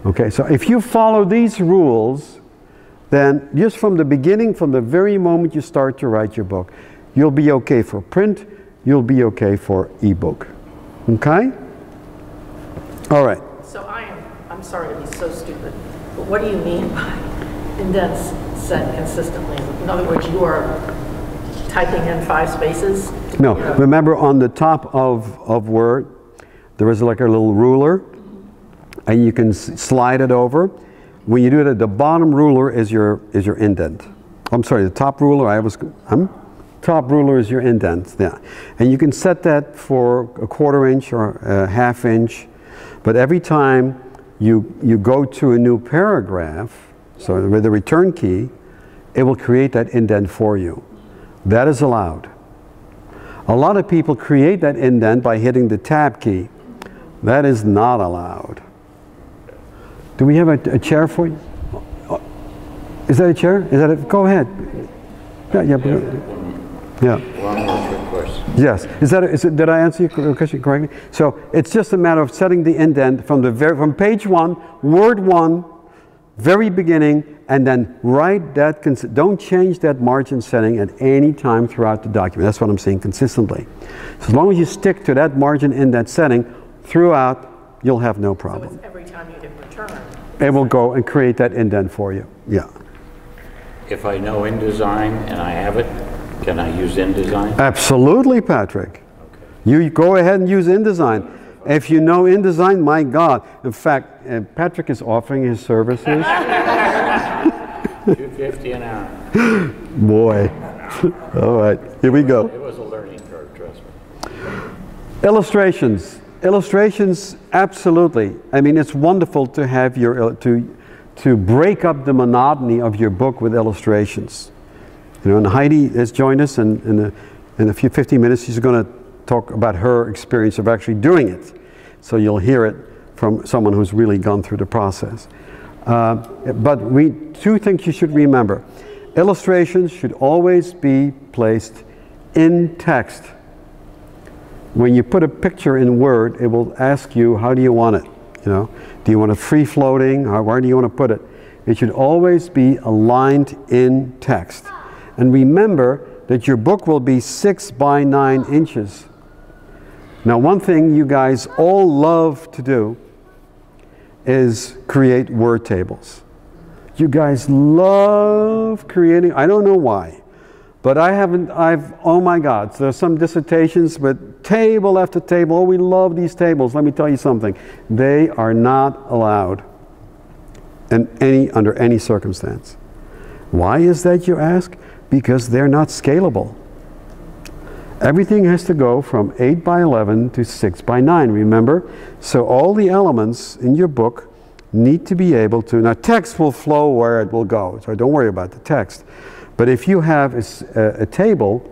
Okay, so if you follow these rules, then just from the beginning, from the very moment you start to write your book, you'll be okay for print, you'll be okay for ebook. Okay? All right. So I am, I'm sorry to be so stupid, but what do you mean by indents set consistently? In other words, you are typing in five spaces? No, you know? Remember on the top of, of Word, there is like a little ruler. and you can slide it over. When you do that, the bottom ruler is your is your indent. I'm sorry, the top ruler. I was um, top ruler is your indent. Yeah, and you can set that for a quarter inch or a half inch. But every time you you go to a new paragraph, so with the return key, it will create that indent for you. That is allowed. A lot of people create that indent by hitting the tab key. That is not allowed. Do we have a, a chair for you? Is that a chair? Is that a, go ahead. Yeah, yeah. Yeah. One more question. Yes. Is that a, is it, did I answer your question correctly? So it's just a matter of setting the indent from the very, from page one, word one, very beginning, and then write that, don't change that margin setting at any time throughout the document. That's what I'm saying consistently. So as long as you stick to that margin in that setting throughout, you'll have no problem. So it's every time you hit return, it will go and create that indent for you. Yeah. If I know InDesign and I have it, can I use InDesign? Absolutely, Patrick. Okay. You go ahead and use InDesign. If you know InDesign, my God. In fact, uh, Patrick is offering his services. two fifty an hour. Boy. All right, here we go. It was a learning curve, trust me. Illustrations. Illustrations, absolutely. I mean, it's wonderful to have your, to, to break up the monotony of your book with illustrations. You know, and Heidi has joined us, and in, in, a, in a few fifteen minutes, she's going to talk about her experience of actually doing it. So you'll hear it from someone who's really gone through the process. Uh, but we, two things you should remember. Illustrations should always be placed in text. When you put a picture in Word, it will ask you, how do you want it? You know, do you want it free-floating? Where do you want to put it? It should always be aligned in text. And remember that your book will be six by nine inches. Now, one thing you guys all love to do is create word tables. You guys love creating, I don't know why, but I haven't, I've, oh my God, there's some dissertations with table after table. Oh, we love these tables. Let me tell you something. They are not allowed in any, under any circumstance. Why is that, you ask? Because they're not scalable. Everything has to go from eight by eleven to six by nine, remember? So all the elements in your book need to be able to, now text will flow where it will go, so don't worry about the text. But if you have a, a table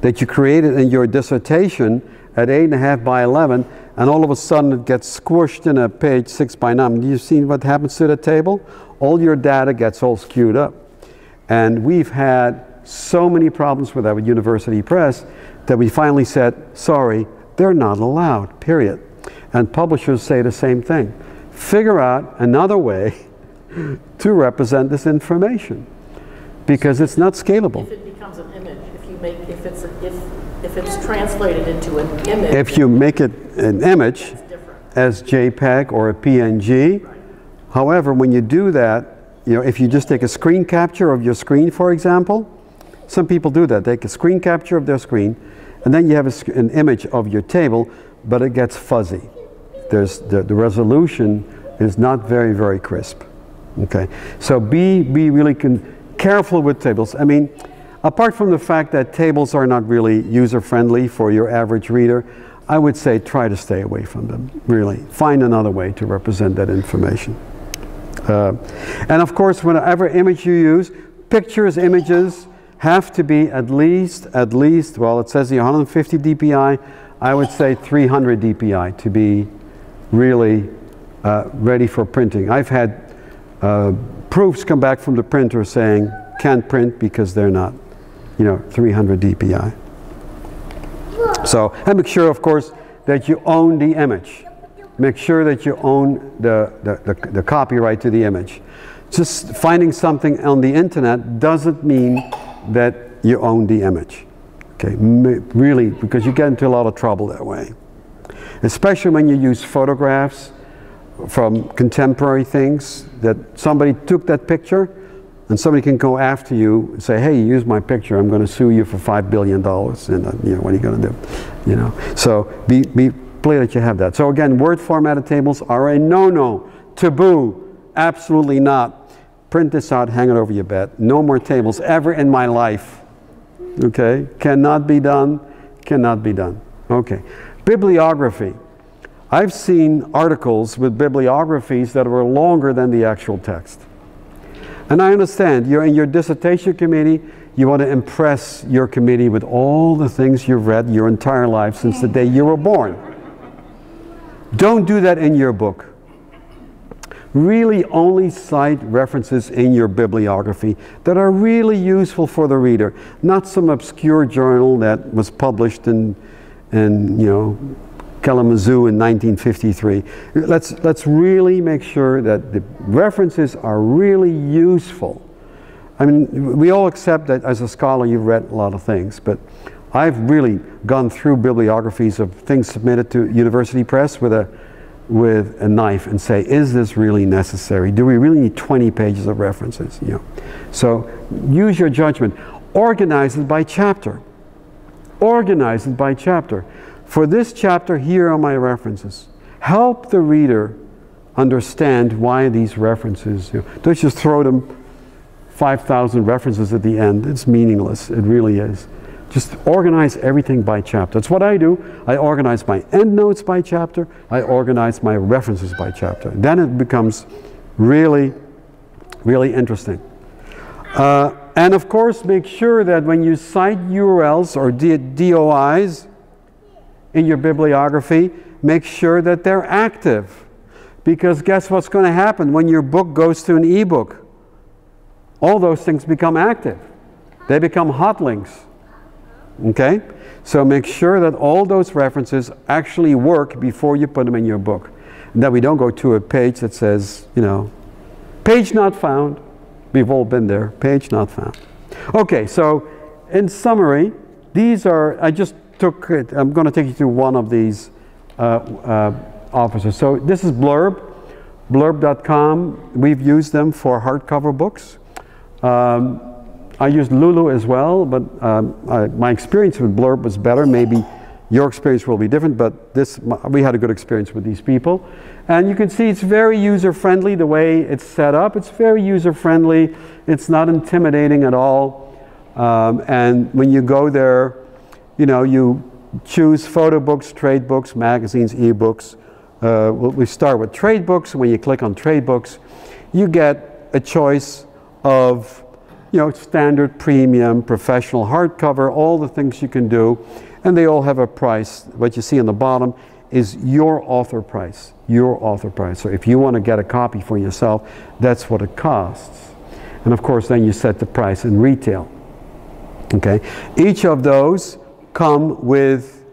that you created in your dissertation at eight and a half by eleven, and all of a sudden it gets squished in a page six by nine, you've seen what happens to the table? All your data gets all skewed up. And we've had so many problems with that with University Press that we finally said, sorry, they're not allowed, period. And publishers say the same thing. Figure out another way to represent this information because it's not scalable. If it becomes an image, if you make, if it's, a, if, if it's translated into an image. If you make it an image as JPEG or a P N G, right. However, when you do that, you know, if you just take a screen capture of your screen, for example, some people do that. They take a screen capture of their screen, and then you have a, an image of your table, but it gets fuzzy. There's the, the resolution is not very, very crisp. Okay, so be be really con careful with tables. I mean, apart from the fact that tables are not really user-friendly for your average reader, I would say try to stay away from them. Really, find another way to represent that information. Uh, and of course, whatever image you use, pictures, images have to be at least, at least, well, it says the one hundred fifty D P I, I would say three hundred D P I to be really uh, ready for printing. I've had uh, proofs come back from the printer saying, can't print because they're not, you know, three hundred D P I. So, and make sure, of course, that you own the image. Make sure that you own the, the, the, the copyright to the image. Just finding something on the internet doesn't mean that you own the image. Okay, M- really, because you get into a lot of trouble that way. Especially when you use photographs from contemporary things that somebody took that picture and somebody can go after you and say, hey, you used my picture, I'm going to sue you for five billion dollars. And, uh, you know, what are you going to do? You know, so be, be clear that you have that. So again, word formatted tables are a no-no, taboo, absolutely not. Print this out, hang it over your bed. No more tables ever in my life. Okay, cannot be done, cannot be done. Okay, bibliography. I've seen articles with bibliographies that were longer than the actual text. And I understand, you're in your dissertation committee, you want to impress your committee with all the things you've read your entire life since the day you were born. Don't do that in your book. Really only cite references in your bibliography that are really useful for the reader, not some obscure journal that was published in, in you know, Kalamazoo in nineteen fifty-three. Let's, let's really make sure that the references are really useful. I mean, we all accept that as a scholar you've read a lot of things, but I've really gone through bibliographies of things submitted to university press with a, with a knife and say, is this really necessary? Do we really need twenty pages of references? You know? So use your judgment. Organize it by chapter. Organize it by chapter. For this chapter, here are my references. Help the reader understand why these references. You know, don't just throw them five thousand references at the end. It's meaningless. It really is. Just organize everything by chapter. That's what I do. I organize my endnotes by chapter. I organize my references by chapter. Then it becomes really, really interesting. Uh, and of course, make sure that when you cite U R Ls or D O Is, in your bibliography, make sure that they're active. Because guess what's going to happen when your book goes to an ebook? All those things become active. They become hot links. Okay? So make sure that all those references actually work before you put them in your book. And that we don't go to a page that says, you know, page not found. We've all been there. Page not found. Okay, so in summary, these are, I just Took it, I'm going to take you through one of these uh, uh, offices. So this is Blurb, blurb dot com. We've used them for hardcover books. Um, I used Lulu as well, but um, I, my experience with Blurb was better. Maybe your experience will be different, but this we had a good experience with these people. And you can see it's very user-friendly the way it's set up. It's very user-friendly. It's not intimidating at all. Um, and when you go there, you know, you choose photo books, trade books, magazines, ebooks. Uh, we start with trade books. When you click on trade books, you get a choice of, you know, standard, premium, professional, hardcover, all the things you can do. And they all have a price. What you see on the bottom is your author price, your author price. So if you want to get a copy for yourself, that's what it costs. And of course, then you set the price in retail. Okay, each of those come with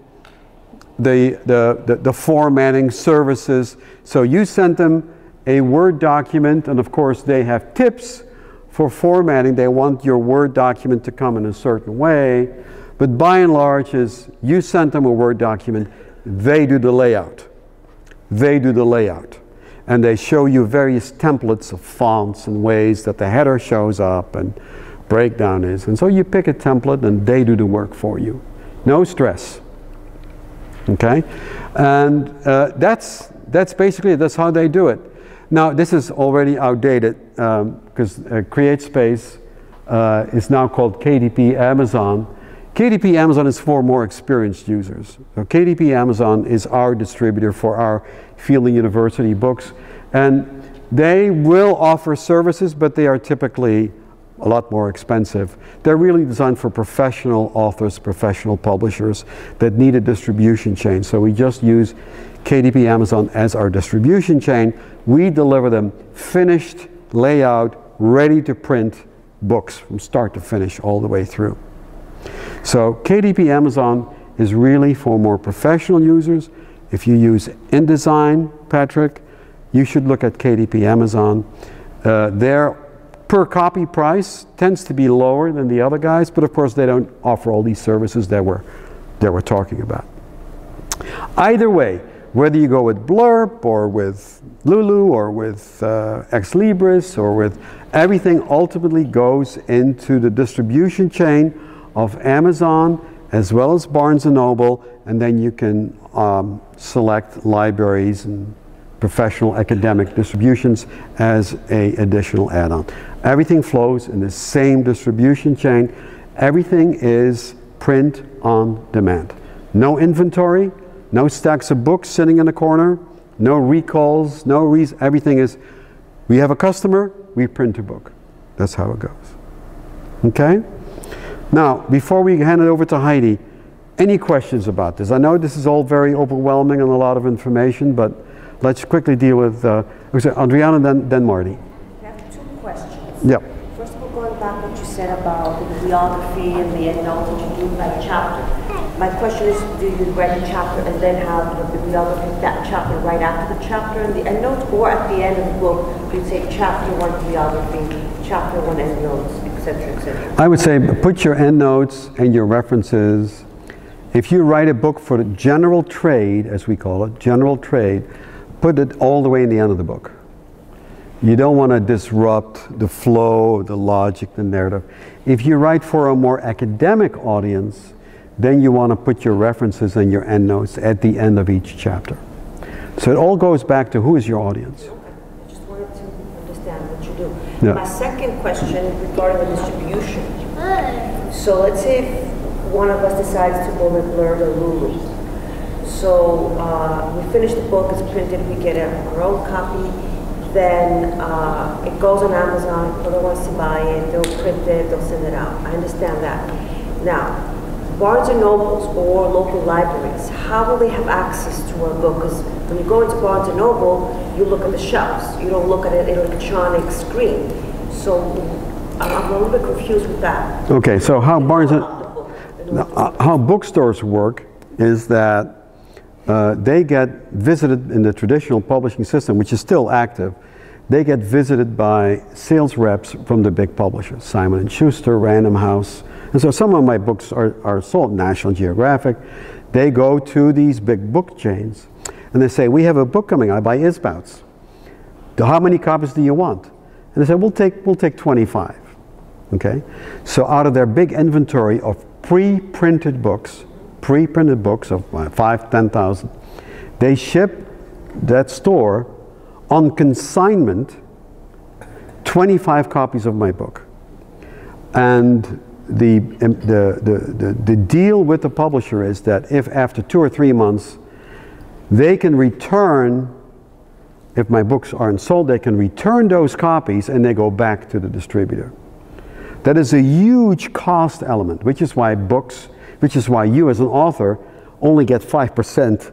the, the, the, the formatting services. So you sent them a Word document, and of course they have tips for formatting. They want your Word document to come in a certain way, but by and large is you sent them a Word document, they do the layout. They do the layout. And they show you various templates of fonts and ways that the header shows up and breakdown is. And so you pick a template and they do the work for you. No stress, okay? And uh, that's, that's basically, that's how they do it. Now, this is already outdated because um, uh, CreateSpace uh, is now called K D P Amazon. K D P Amazon is for more experienced users. So K D P Amazon is our distributor for our Fielding University books. And they will offer services, but they are typically a lot more expensive. They're really designed for professional authors, professional publishers that need a distribution chain. So we just use K D P Amazon as our distribution chain. We deliver them finished layout, ready to print books from start to finish all the way through. So K D P Amazon is really for more professional users. If you use InDesign, Patrick, you should look at K D P Amazon. Uh, they're per copy price tends to be lower than the other guys, but of course they don't offer all these services that we're, that we're talking about. Either way, whether you go with Blurb or with Lulu or with uh, Ex Libris or with everything ultimately goes into the distribution chain of Amazon as well as Barnes and Noble, and then you can um, select libraries and professional academic distributions as a additional add-on. Everything flows in the same distribution chain. Everything is print on demand. No inventory, no stacks of books sitting in a corner, no recalls, no reason. Everything is, we have a customer, we print a book. That's how it goes. Okay? Now, before we hand it over to Heidi, any questions about this? I know this is all very overwhelming and a lot of information, but let's quickly deal with uh, Adriana, then, then Marty. I have two questions. Yeah. First of all, going back to what you said about the bibliography and the endnotes that you do by chapter. My question is, do you write a chapter and then have a bibliography of that chapter right after the chapter and the endnotes, or at the end of the book, you say chapter one bibliography, chapter one endnotes, et cetera, et cetera? I would say put your endnotes and your references. If you write a book for the general trade, as we call it, general trade, put it all the way in the end of the book. You don't want to disrupt the flow, the logic, the narrative. If you write for a more academic audience, then you want to put your references and your endnotes at the end of each chapter. So it all goes back to who is your audience. Okay. I just wanted to understand what you do. Yeah. My second question regarding the distribution. So let's say if one of us decides to go with Blurb or Lulu. So uh, we finish the book, it's printed, we get our own copy. Then uh, it goes on Amazon, whoever wants to buy it, they'll print it, they'll send it out. I understand that. Now, Barnes and Nobles or local libraries, how will they have access to our book? Because when you go into Barnes and Noble, you look at the shelves. You don't look at an electronic screen. So I'm a little bit confused with that. Okay, so how Barnes and how bookstores work is that uh, they get visited in the traditional publishing system, which is still active. They get visited by sales reps from the big publishers, Simon and Schuster, Random House. And so some of my books are, are sold, National Geographic. They go to these big book chains and they say, we have a book coming out by Isbouts. How many copies do you want? And they say, we'll take, we'll take twenty-five. Okay? So out of their big inventory of pre-printed books, pre-printed books of five, ten thousand, they ship that store on consignment twenty-five copies of my book. And the, the, the, the, the deal with the publisher is that if after two or three months they can return, if my books aren't sold, they can return those copies and they go back to the distributor. That is a huge cost element, which is why books, which is why you as an author only get five percent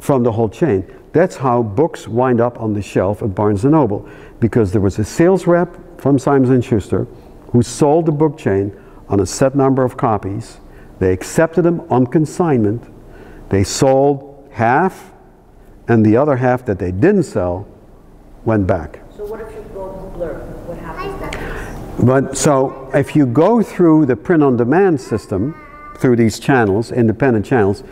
from the whole chain. That's how books wind up on the shelf at Barnes and Noble, because there was a sales rep from Simon and Schuster who sold the book chain on a set number of copies. They accepted them on consignment. They sold half, and the other half that they didn't sell went back. So what if you go to Blurb? What happens next? But so if you go through the print-on-demand system, through these channels, independent channels,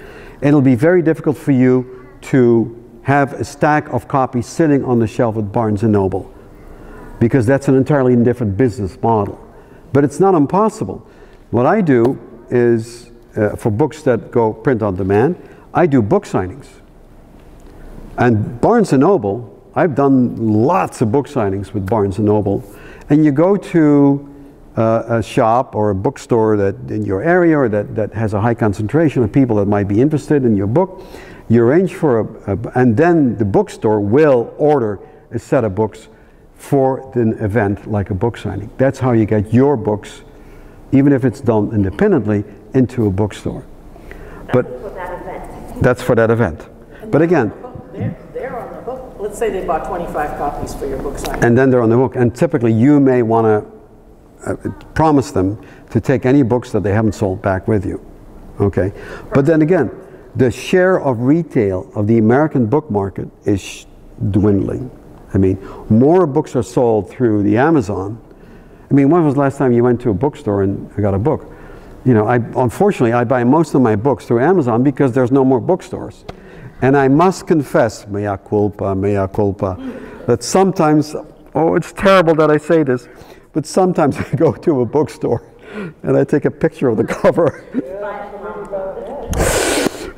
it'll be very difficult for you to have a stack of copies sitting on the shelf at Barnes and Noble, because that's an entirely different business model. But it's not impossible. What I do is, uh, for books that go print on demand, I do book signings. And Barnes and Noble, I've done lots of book signings with Barnes and Noble. And you go to uh, a shop or a bookstore that in your area or that, that has a high concentration of people that might be interested in your book, you arrange for a, a, and then the bookstore will order a set of books for an event like a book signing. That's how you get your books, even if it's done independently, into a bookstore. That's but for that event. That's for that event. And but again, they're, they're on the book. Let's say they bought twenty-five copies for your book signing. And then they're on the book. And typically, you may want to uh, promise them to take any books that they haven't sold back with you. Okay. Perfect. But then again, the share of retail of the American book market is dwindling. I mean, more books are sold through the Amazon. I mean, when was the last time you went to a bookstore and got a book? You know, I, unfortunately, I buy most of my books through Amazon because there's no more bookstores. And I must confess, mea culpa, mea culpa, that sometimes, oh, it's terrible that I say this, but sometimes I go to a bookstore and I take a picture of the cover.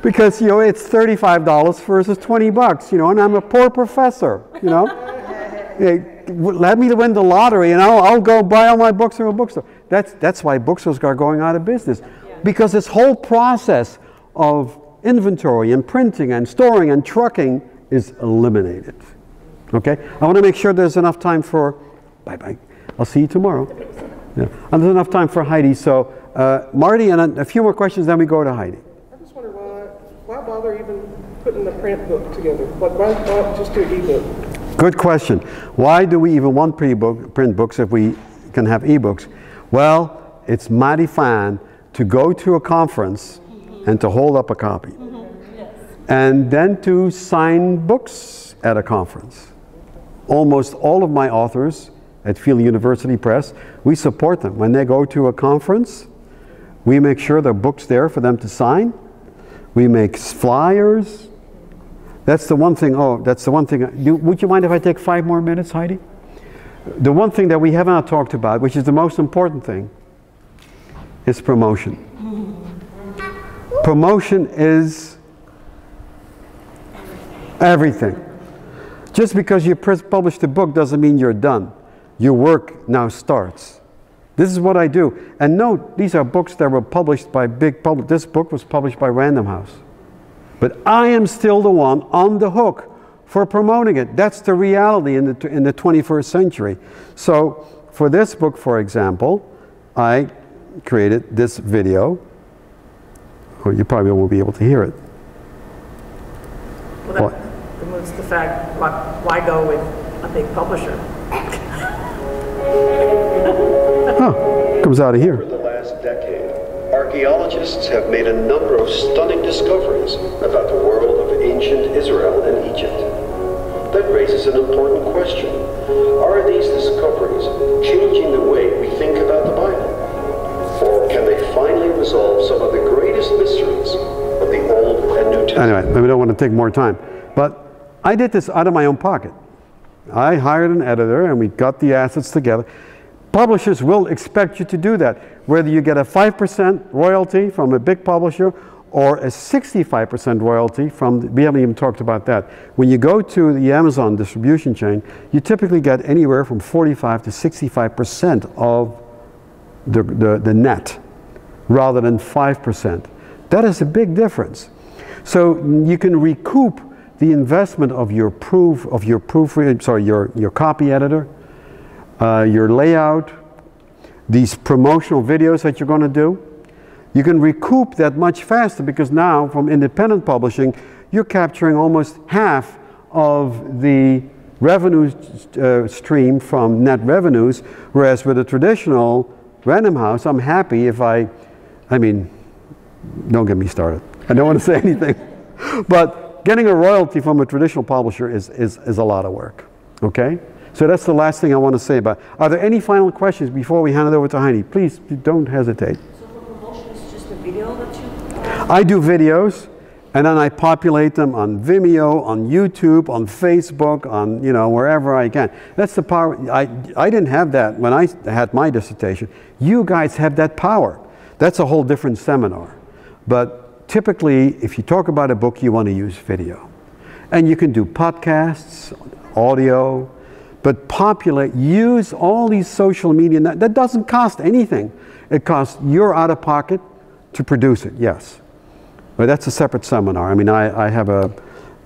Because, you know, it's thirty-five dollars versus twenty bucks, you know, and I'm a poor professor, you know. Hey, let me win the lottery and I'll, I'll go buy all my books from a bookstore. That's, that's why bookstores are going out of business. Because this whole process of inventory and printing and storing and trucking is eliminated. Okay? I want to make sure there's enough time for... Bye-bye. I'll see you tomorrow. Yeah. And there's enough time for Heidi. So, uh, Marty, and a, a few more questions, then we go to Heidi. I just wonder why, why bother even putting the print book together? Like, why not just do e-book? Good question. Why do we even want pre-book, print books if we can have e-books? Well, it's mighty fine to go to a conference and to hold up a copy. Mm-hmm. Yes. And then to sign books at a conference. Almost all of my authors at Fielding University Press, we support them. When they go to a conference, we make sure there are books there for them to sign. We make flyers. That's the one thing, oh, that's the one thing. Do, would you mind if I take five more minutes, Heidi? The one thing that we have not talked about, which is the most important thing, is promotion. Promotion is everything. Just because you published a book doesn't mean you're done. Your work now starts. This is what I do. And note, these are books that were published by big public. This book was published by Random House. But I am still the one on the hook for promoting it. That's the reality in the, in the twenty-first century. So for this book, for example, I created this video. Well, you probably won't be able to hear it. Well, that removes the fact, like, why go with a big publisher? Oh, comes out of here. Over the last decade, archaeologists have made a number of stunning discoveries about the world of ancient Israel and Egypt. That raises an important question. Are these discoveries changing the way we think about the Bible? Or can they finally resolve some of the greatest mysteries of the Old and New Testament? Anyway, we don't want to take more time. But I did this out of my own pocket. I hired an editor and we got the assets together. Publishers will expect you to do that. Whether you get a five percent royalty from a big publisher or a sixty-five percent royalty from, the, we haven't even talked about that. When you go to the Amazon distribution chain, you typically get anywhere from forty-five to sixty-five percent of The, the, the net, rather than five percent. That is a big difference. So you can recoup the investment of your proof, of your proof, sorry, your, your copy editor, uh, your layout, these promotional videos that you're going to do. You can recoup that much faster because now from independent publishing, you're capturing almost half of the revenue uh, stream from net revenues, whereas with a traditional Random House, I'm happy if I, I mean, don't get me started. I don't want to say anything. But getting a royalty from a traditional publisher is, is, is a lot of work, okay? So that's the last thing I want to say about it. Are there any final questions before we hand it over to Heidi? Please, don't hesitate. So for promotion, it's just a video that you... I do videos, and then I populate them on Vimeo, on YouTube, on Facebook, on, you know, wherever I can. That's the power. I, I didn't have that when I had my dissertation. You guys have that power. That's a whole different seminar. But typically, if you talk about a book, you want to use video. And you can do podcasts, audio, but populate, use all these social media. That doesn't cost anything. It costs your out of pocket to produce it, yes. But that's a separate seminar. I mean, I, I have a,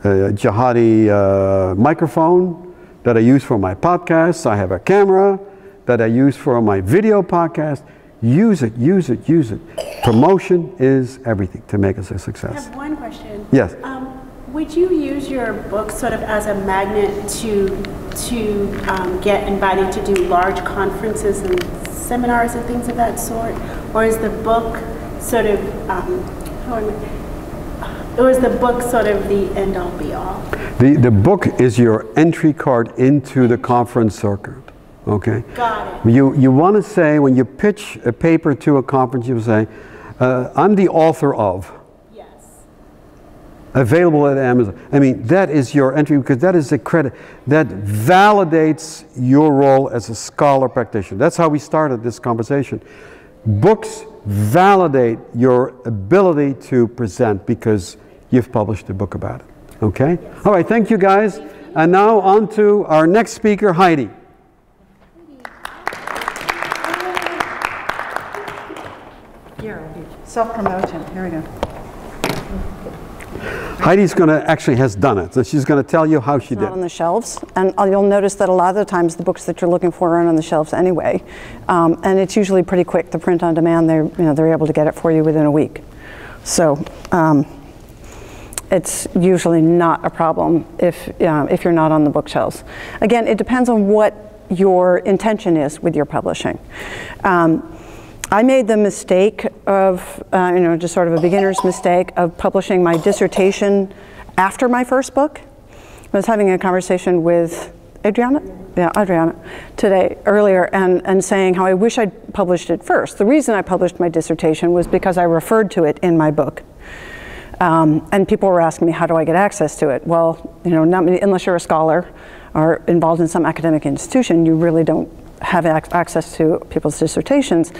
a jihadi uh, microphone that I use for my podcasts. I have a camera that I use for my video podcast. Use it, use it, use it. Promotion is everything to make us a success. I have one question. Yes. Um, would you use your book sort of as a magnet to, to um, get invited to do large conferences and seminars and things of that sort? Or is the book sort of... Um, It was the book sort of the end-all be-all. The, the book is your entry card into the conference circuit, okay? Got it. You, you want to say, when you pitch a paper to a conference, you say, uh, I'm the author of. Yes. Available at Amazon. I mean, that is your entry, because that is a credit. That validates your role as a scholar practitioner. That's how we started this conversation. Books validate your ability to present because you've published a book about it. Okay? All right, thank you guys. And now on to our next speaker, Heidi. Self-promotion. Here we go. Heidi's going to actually has done it, so she's going to tell you how she did. Not on the shelves, and you'll notice that a lot of the times the books that you're looking for aren't on the shelves anyway, um, and it's usually pretty quick. The print on demand, they're you know they're able to get it for you within a week, so um, it's usually not a problem if um, if you're not on the bookshelves. Again, it depends on what your intention is with your publishing. Um, I made the mistake of, uh, you know, just sort of a beginner's mistake of publishing my dissertation after my first book. I was having a conversation with Adriana, yeah, Adriana, today, earlier, and, and saying how I wish I'd published it first. The reason I published my dissertation was because I referred to it in my book. Um, and people were asking me, how do I get access to it? Well, you know, not many, unless you're a scholar or involved in some academic institution, you really don't have ac access to people's dissertations.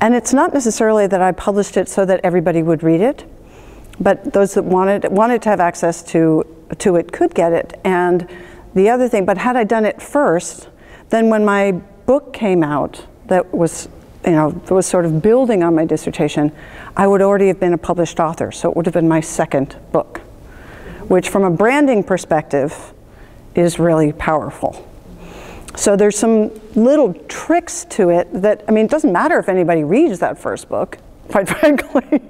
And it's not necessarily that I published it so that everybody would read it, but those that wanted wanted to have access to to it could get it. And the other thing, but had I done it first, then when my book came out, that was you know was sort of building on my dissertation, I would already have been a published author, so it would have been my second book, which from a branding perspective is really powerful. So there's some little tricks to it that, I mean, it doesn't matter if anybody reads that first book, quite frankly.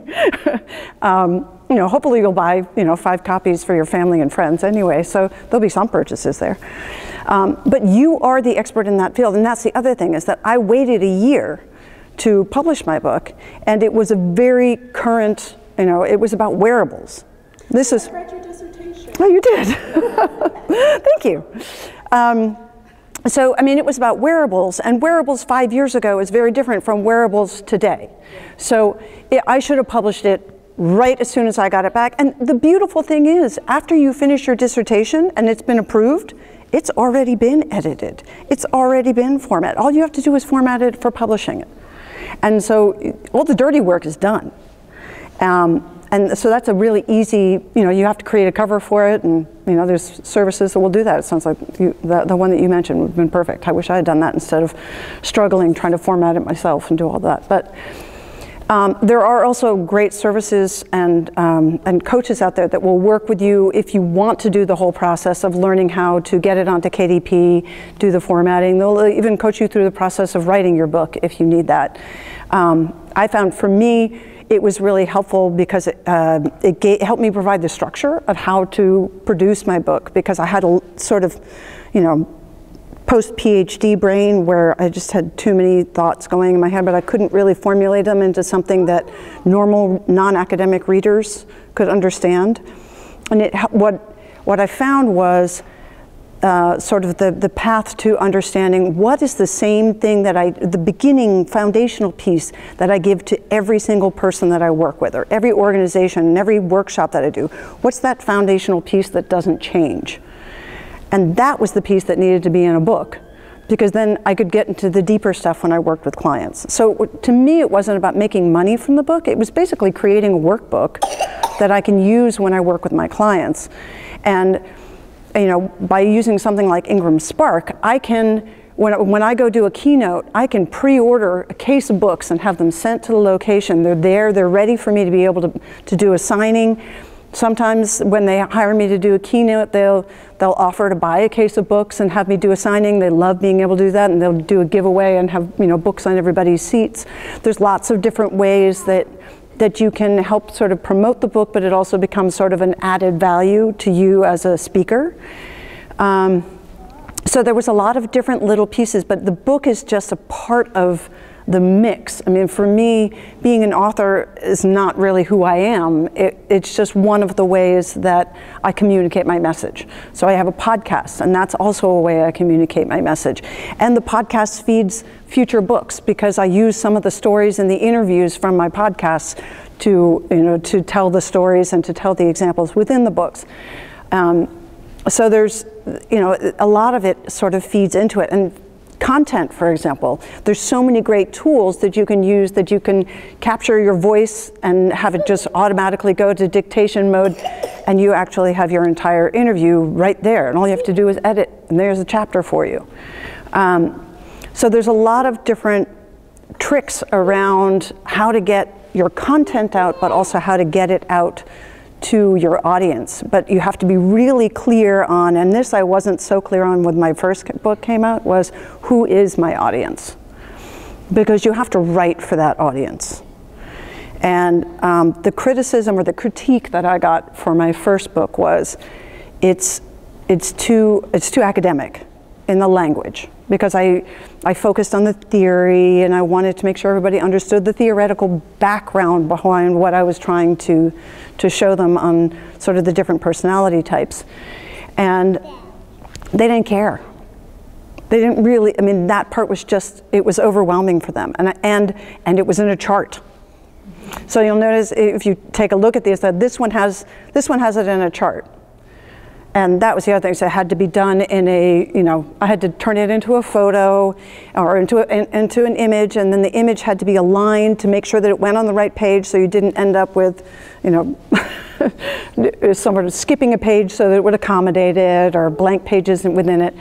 um, you know, hopefully you'll buy, you know, five copies for your family and friends anyway, so there'll be some purchases there. Um, but you are the expert in that field, and that's the other thing, is that I waited a year to publish my book, and it was a very current, you know, it was about wearables. This is... I read your dissertation. Oh, you did. Thank you. Um, So, I mean, it was about wearables, and wearables five years ago is very different from wearables today. So it, I should have published it right as soon as I got it back. And the beautiful thing is, after you finish your dissertation and it's been approved, it's already been edited. It's already been formatted. All you have to do is format it for publishing it. And so all the dirty work is done. Um, And so that's a really easy, you know, you have to create a cover for it, and, you know, there's services that will do that. It sounds like you, the, the one that you mentioned would have been perfect. I wish I had done that instead of struggling, trying to format it myself and do all that. But um, there are also great services and, um, and coaches out there that will work with you if you want to do the whole process of learning how to get it onto K D P, do the formatting. They'll even coach you through the process of writing your book if you need that. Um, I found for me, it was really helpful because it, uh, it gave, helped me provide the structure of how to produce my book, because I had a sort of, you know, post-PhD brain where I just had too many thoughts going in my head, but I couldn't really formulate them into something that normal non-academic readers could understand. And it, what, what I found was Uh, sort of the, the path to understanding what is the same thing that I, the beginning foundational piece that I give to every single person that I work with, or every organization and every workshop that I do. What's that foundational piece that doesn't change? And that was the piece that needed to be in a book, because then I could get into the deeper stuff when I worked with clients. So to me, it wasn't about making money from the book. It was basically creating a workbook that I can use when I work with my clients. And you know, by using something like Ingram Spark, I can, when, when I go do a keynote, I can pre-order a case of books and have them sent to the location. They're there, they're ready for me to be able to, to do a signing. Sometimes when they hire me to do a keynote, they'll, they'll offer to buy a case of books and have me do a signing. They love being able to do that, and they'll do a giveaway and have, you know, books on everybody's seats. There's lots of different ways that that you can help sort of promote the book, but it also becomes sort of an added value to you as a speaker. Um, so there was a lot of different little pieces, but the book is just a part of the mix. I mean, for me, being an author is not really who I am. It, it's just one of the ways that I communicate my message. So I have a podcast, and that's also a way I communicate my message. And the podcast feeds future books, because I use some of the stories and the interviews from my podcasts to, you know, to tell the stories and to tell the examples within the books. Um, so there's, you know, a lot of it sort of feeds into it. And content, for example. There's so many great tools that you can use, that you can capture your voice and have it just automatically go to dictation mode, and you actually have your entire interview right there, and all you have to do is edit, and there's a chapter for you. Um, so there's a lot of different tricks around how to get your content out, but also how to get it out to your audience. But you have to be really clear on, and this I wasn't so clear on when my first book came out, was who is my audience? Because you have to write for that audience. And um, the criticism or the critique that I got for my first book was it's, it's, too, it's too academic in the language, because I, I focused on the theory and I wanted to make sure everybody understood the theoretical background behind what I was trying to, to show them on sort of the different personality types. And they didn't care. They didn't really, I mean, that part was just, it was overwhelming for them. And, and, and it was in a chart. So you'll notice if you take a look at these, that this one has, this one has it in a chart. And that was the other thing, so it had to be done in a, you know, I had to turn it into a photo or into, a, in, into an image, and then the image had to be aligned to make sure that it went on the right page so you didn't end up with, you know, someone skipping a page so that it would accommodate it, or blank pages within it.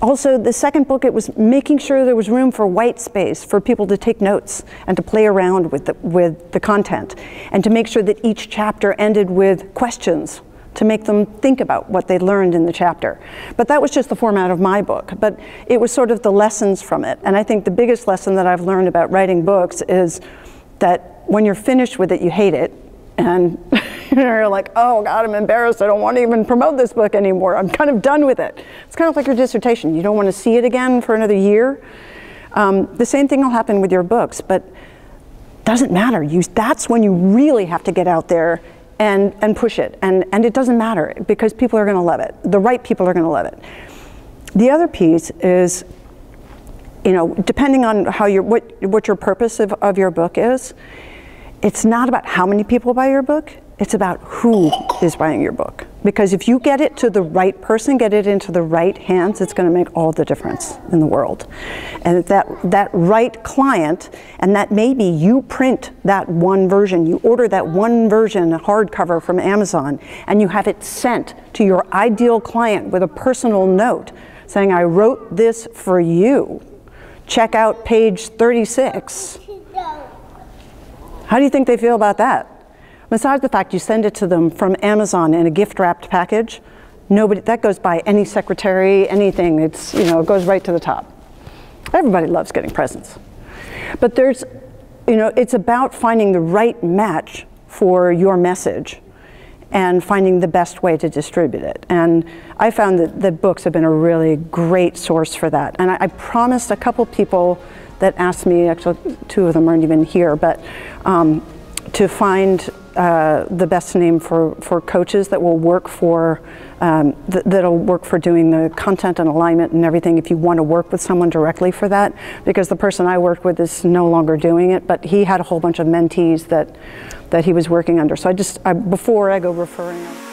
Also, the second book, it was making sure there was room for white space for people to take notes and to play around with the, with the content, and to make sure that each chapter ended with questions to make them think about what they learned in the chapter. But that was just the format of my book, but it was sort of the lessons from it. And I think the biggest lesson that I've learned about writing books is that when you're finished with it, you hate it. And you're like, oh God, I'm embarrassed. I don't want to even promote this book anymore. I'm kind of done with it. It's kind of like your dissertation. You don't want to see it again for another year. Um, the same thing will happen with your books, but doesn't matter. You, that's when you really have to get out there And, and push it, and, and it doesn't matter, because people are going to love it. The right people are going to love it. The other piece is, you know, depending on how your, what, what your purpose of, of your book is, it's not about how many people buy your book, it's about who is buying your book. Because if you get it to the right person, get it into the right hands, it's going to make all the difference in the world. And that, that right client, and that maybe you print that one version, you order that one version hardcover from Amazon, and you have it sent to your ideal client with a personal note saying, I wrote this for you. Check out page thirty-six. How do you think they feel about that? Besides the fact you send it to them from Amazon in a gift-wrapped package, nobody, that goes by any secretary, anything, it's, you know, it goes right to the top. Everybody loves getting presents. But there's, you know, it's about finding the right match for your message and finding the best way to distribute it. And I found that, that books have been a really great source for that. And I, I promised a couple people that asked me, actually two of them aren't even here, but um, to find Uh, the best name for, for coaches that will work for, um, th that'll work for doing the content and alignment and everything, if you want to work with someone directly for that, because the person I worked with is no longer doing it, but he had a whole bunch of mentees that, that he was working under. So I just, I, before I go referring.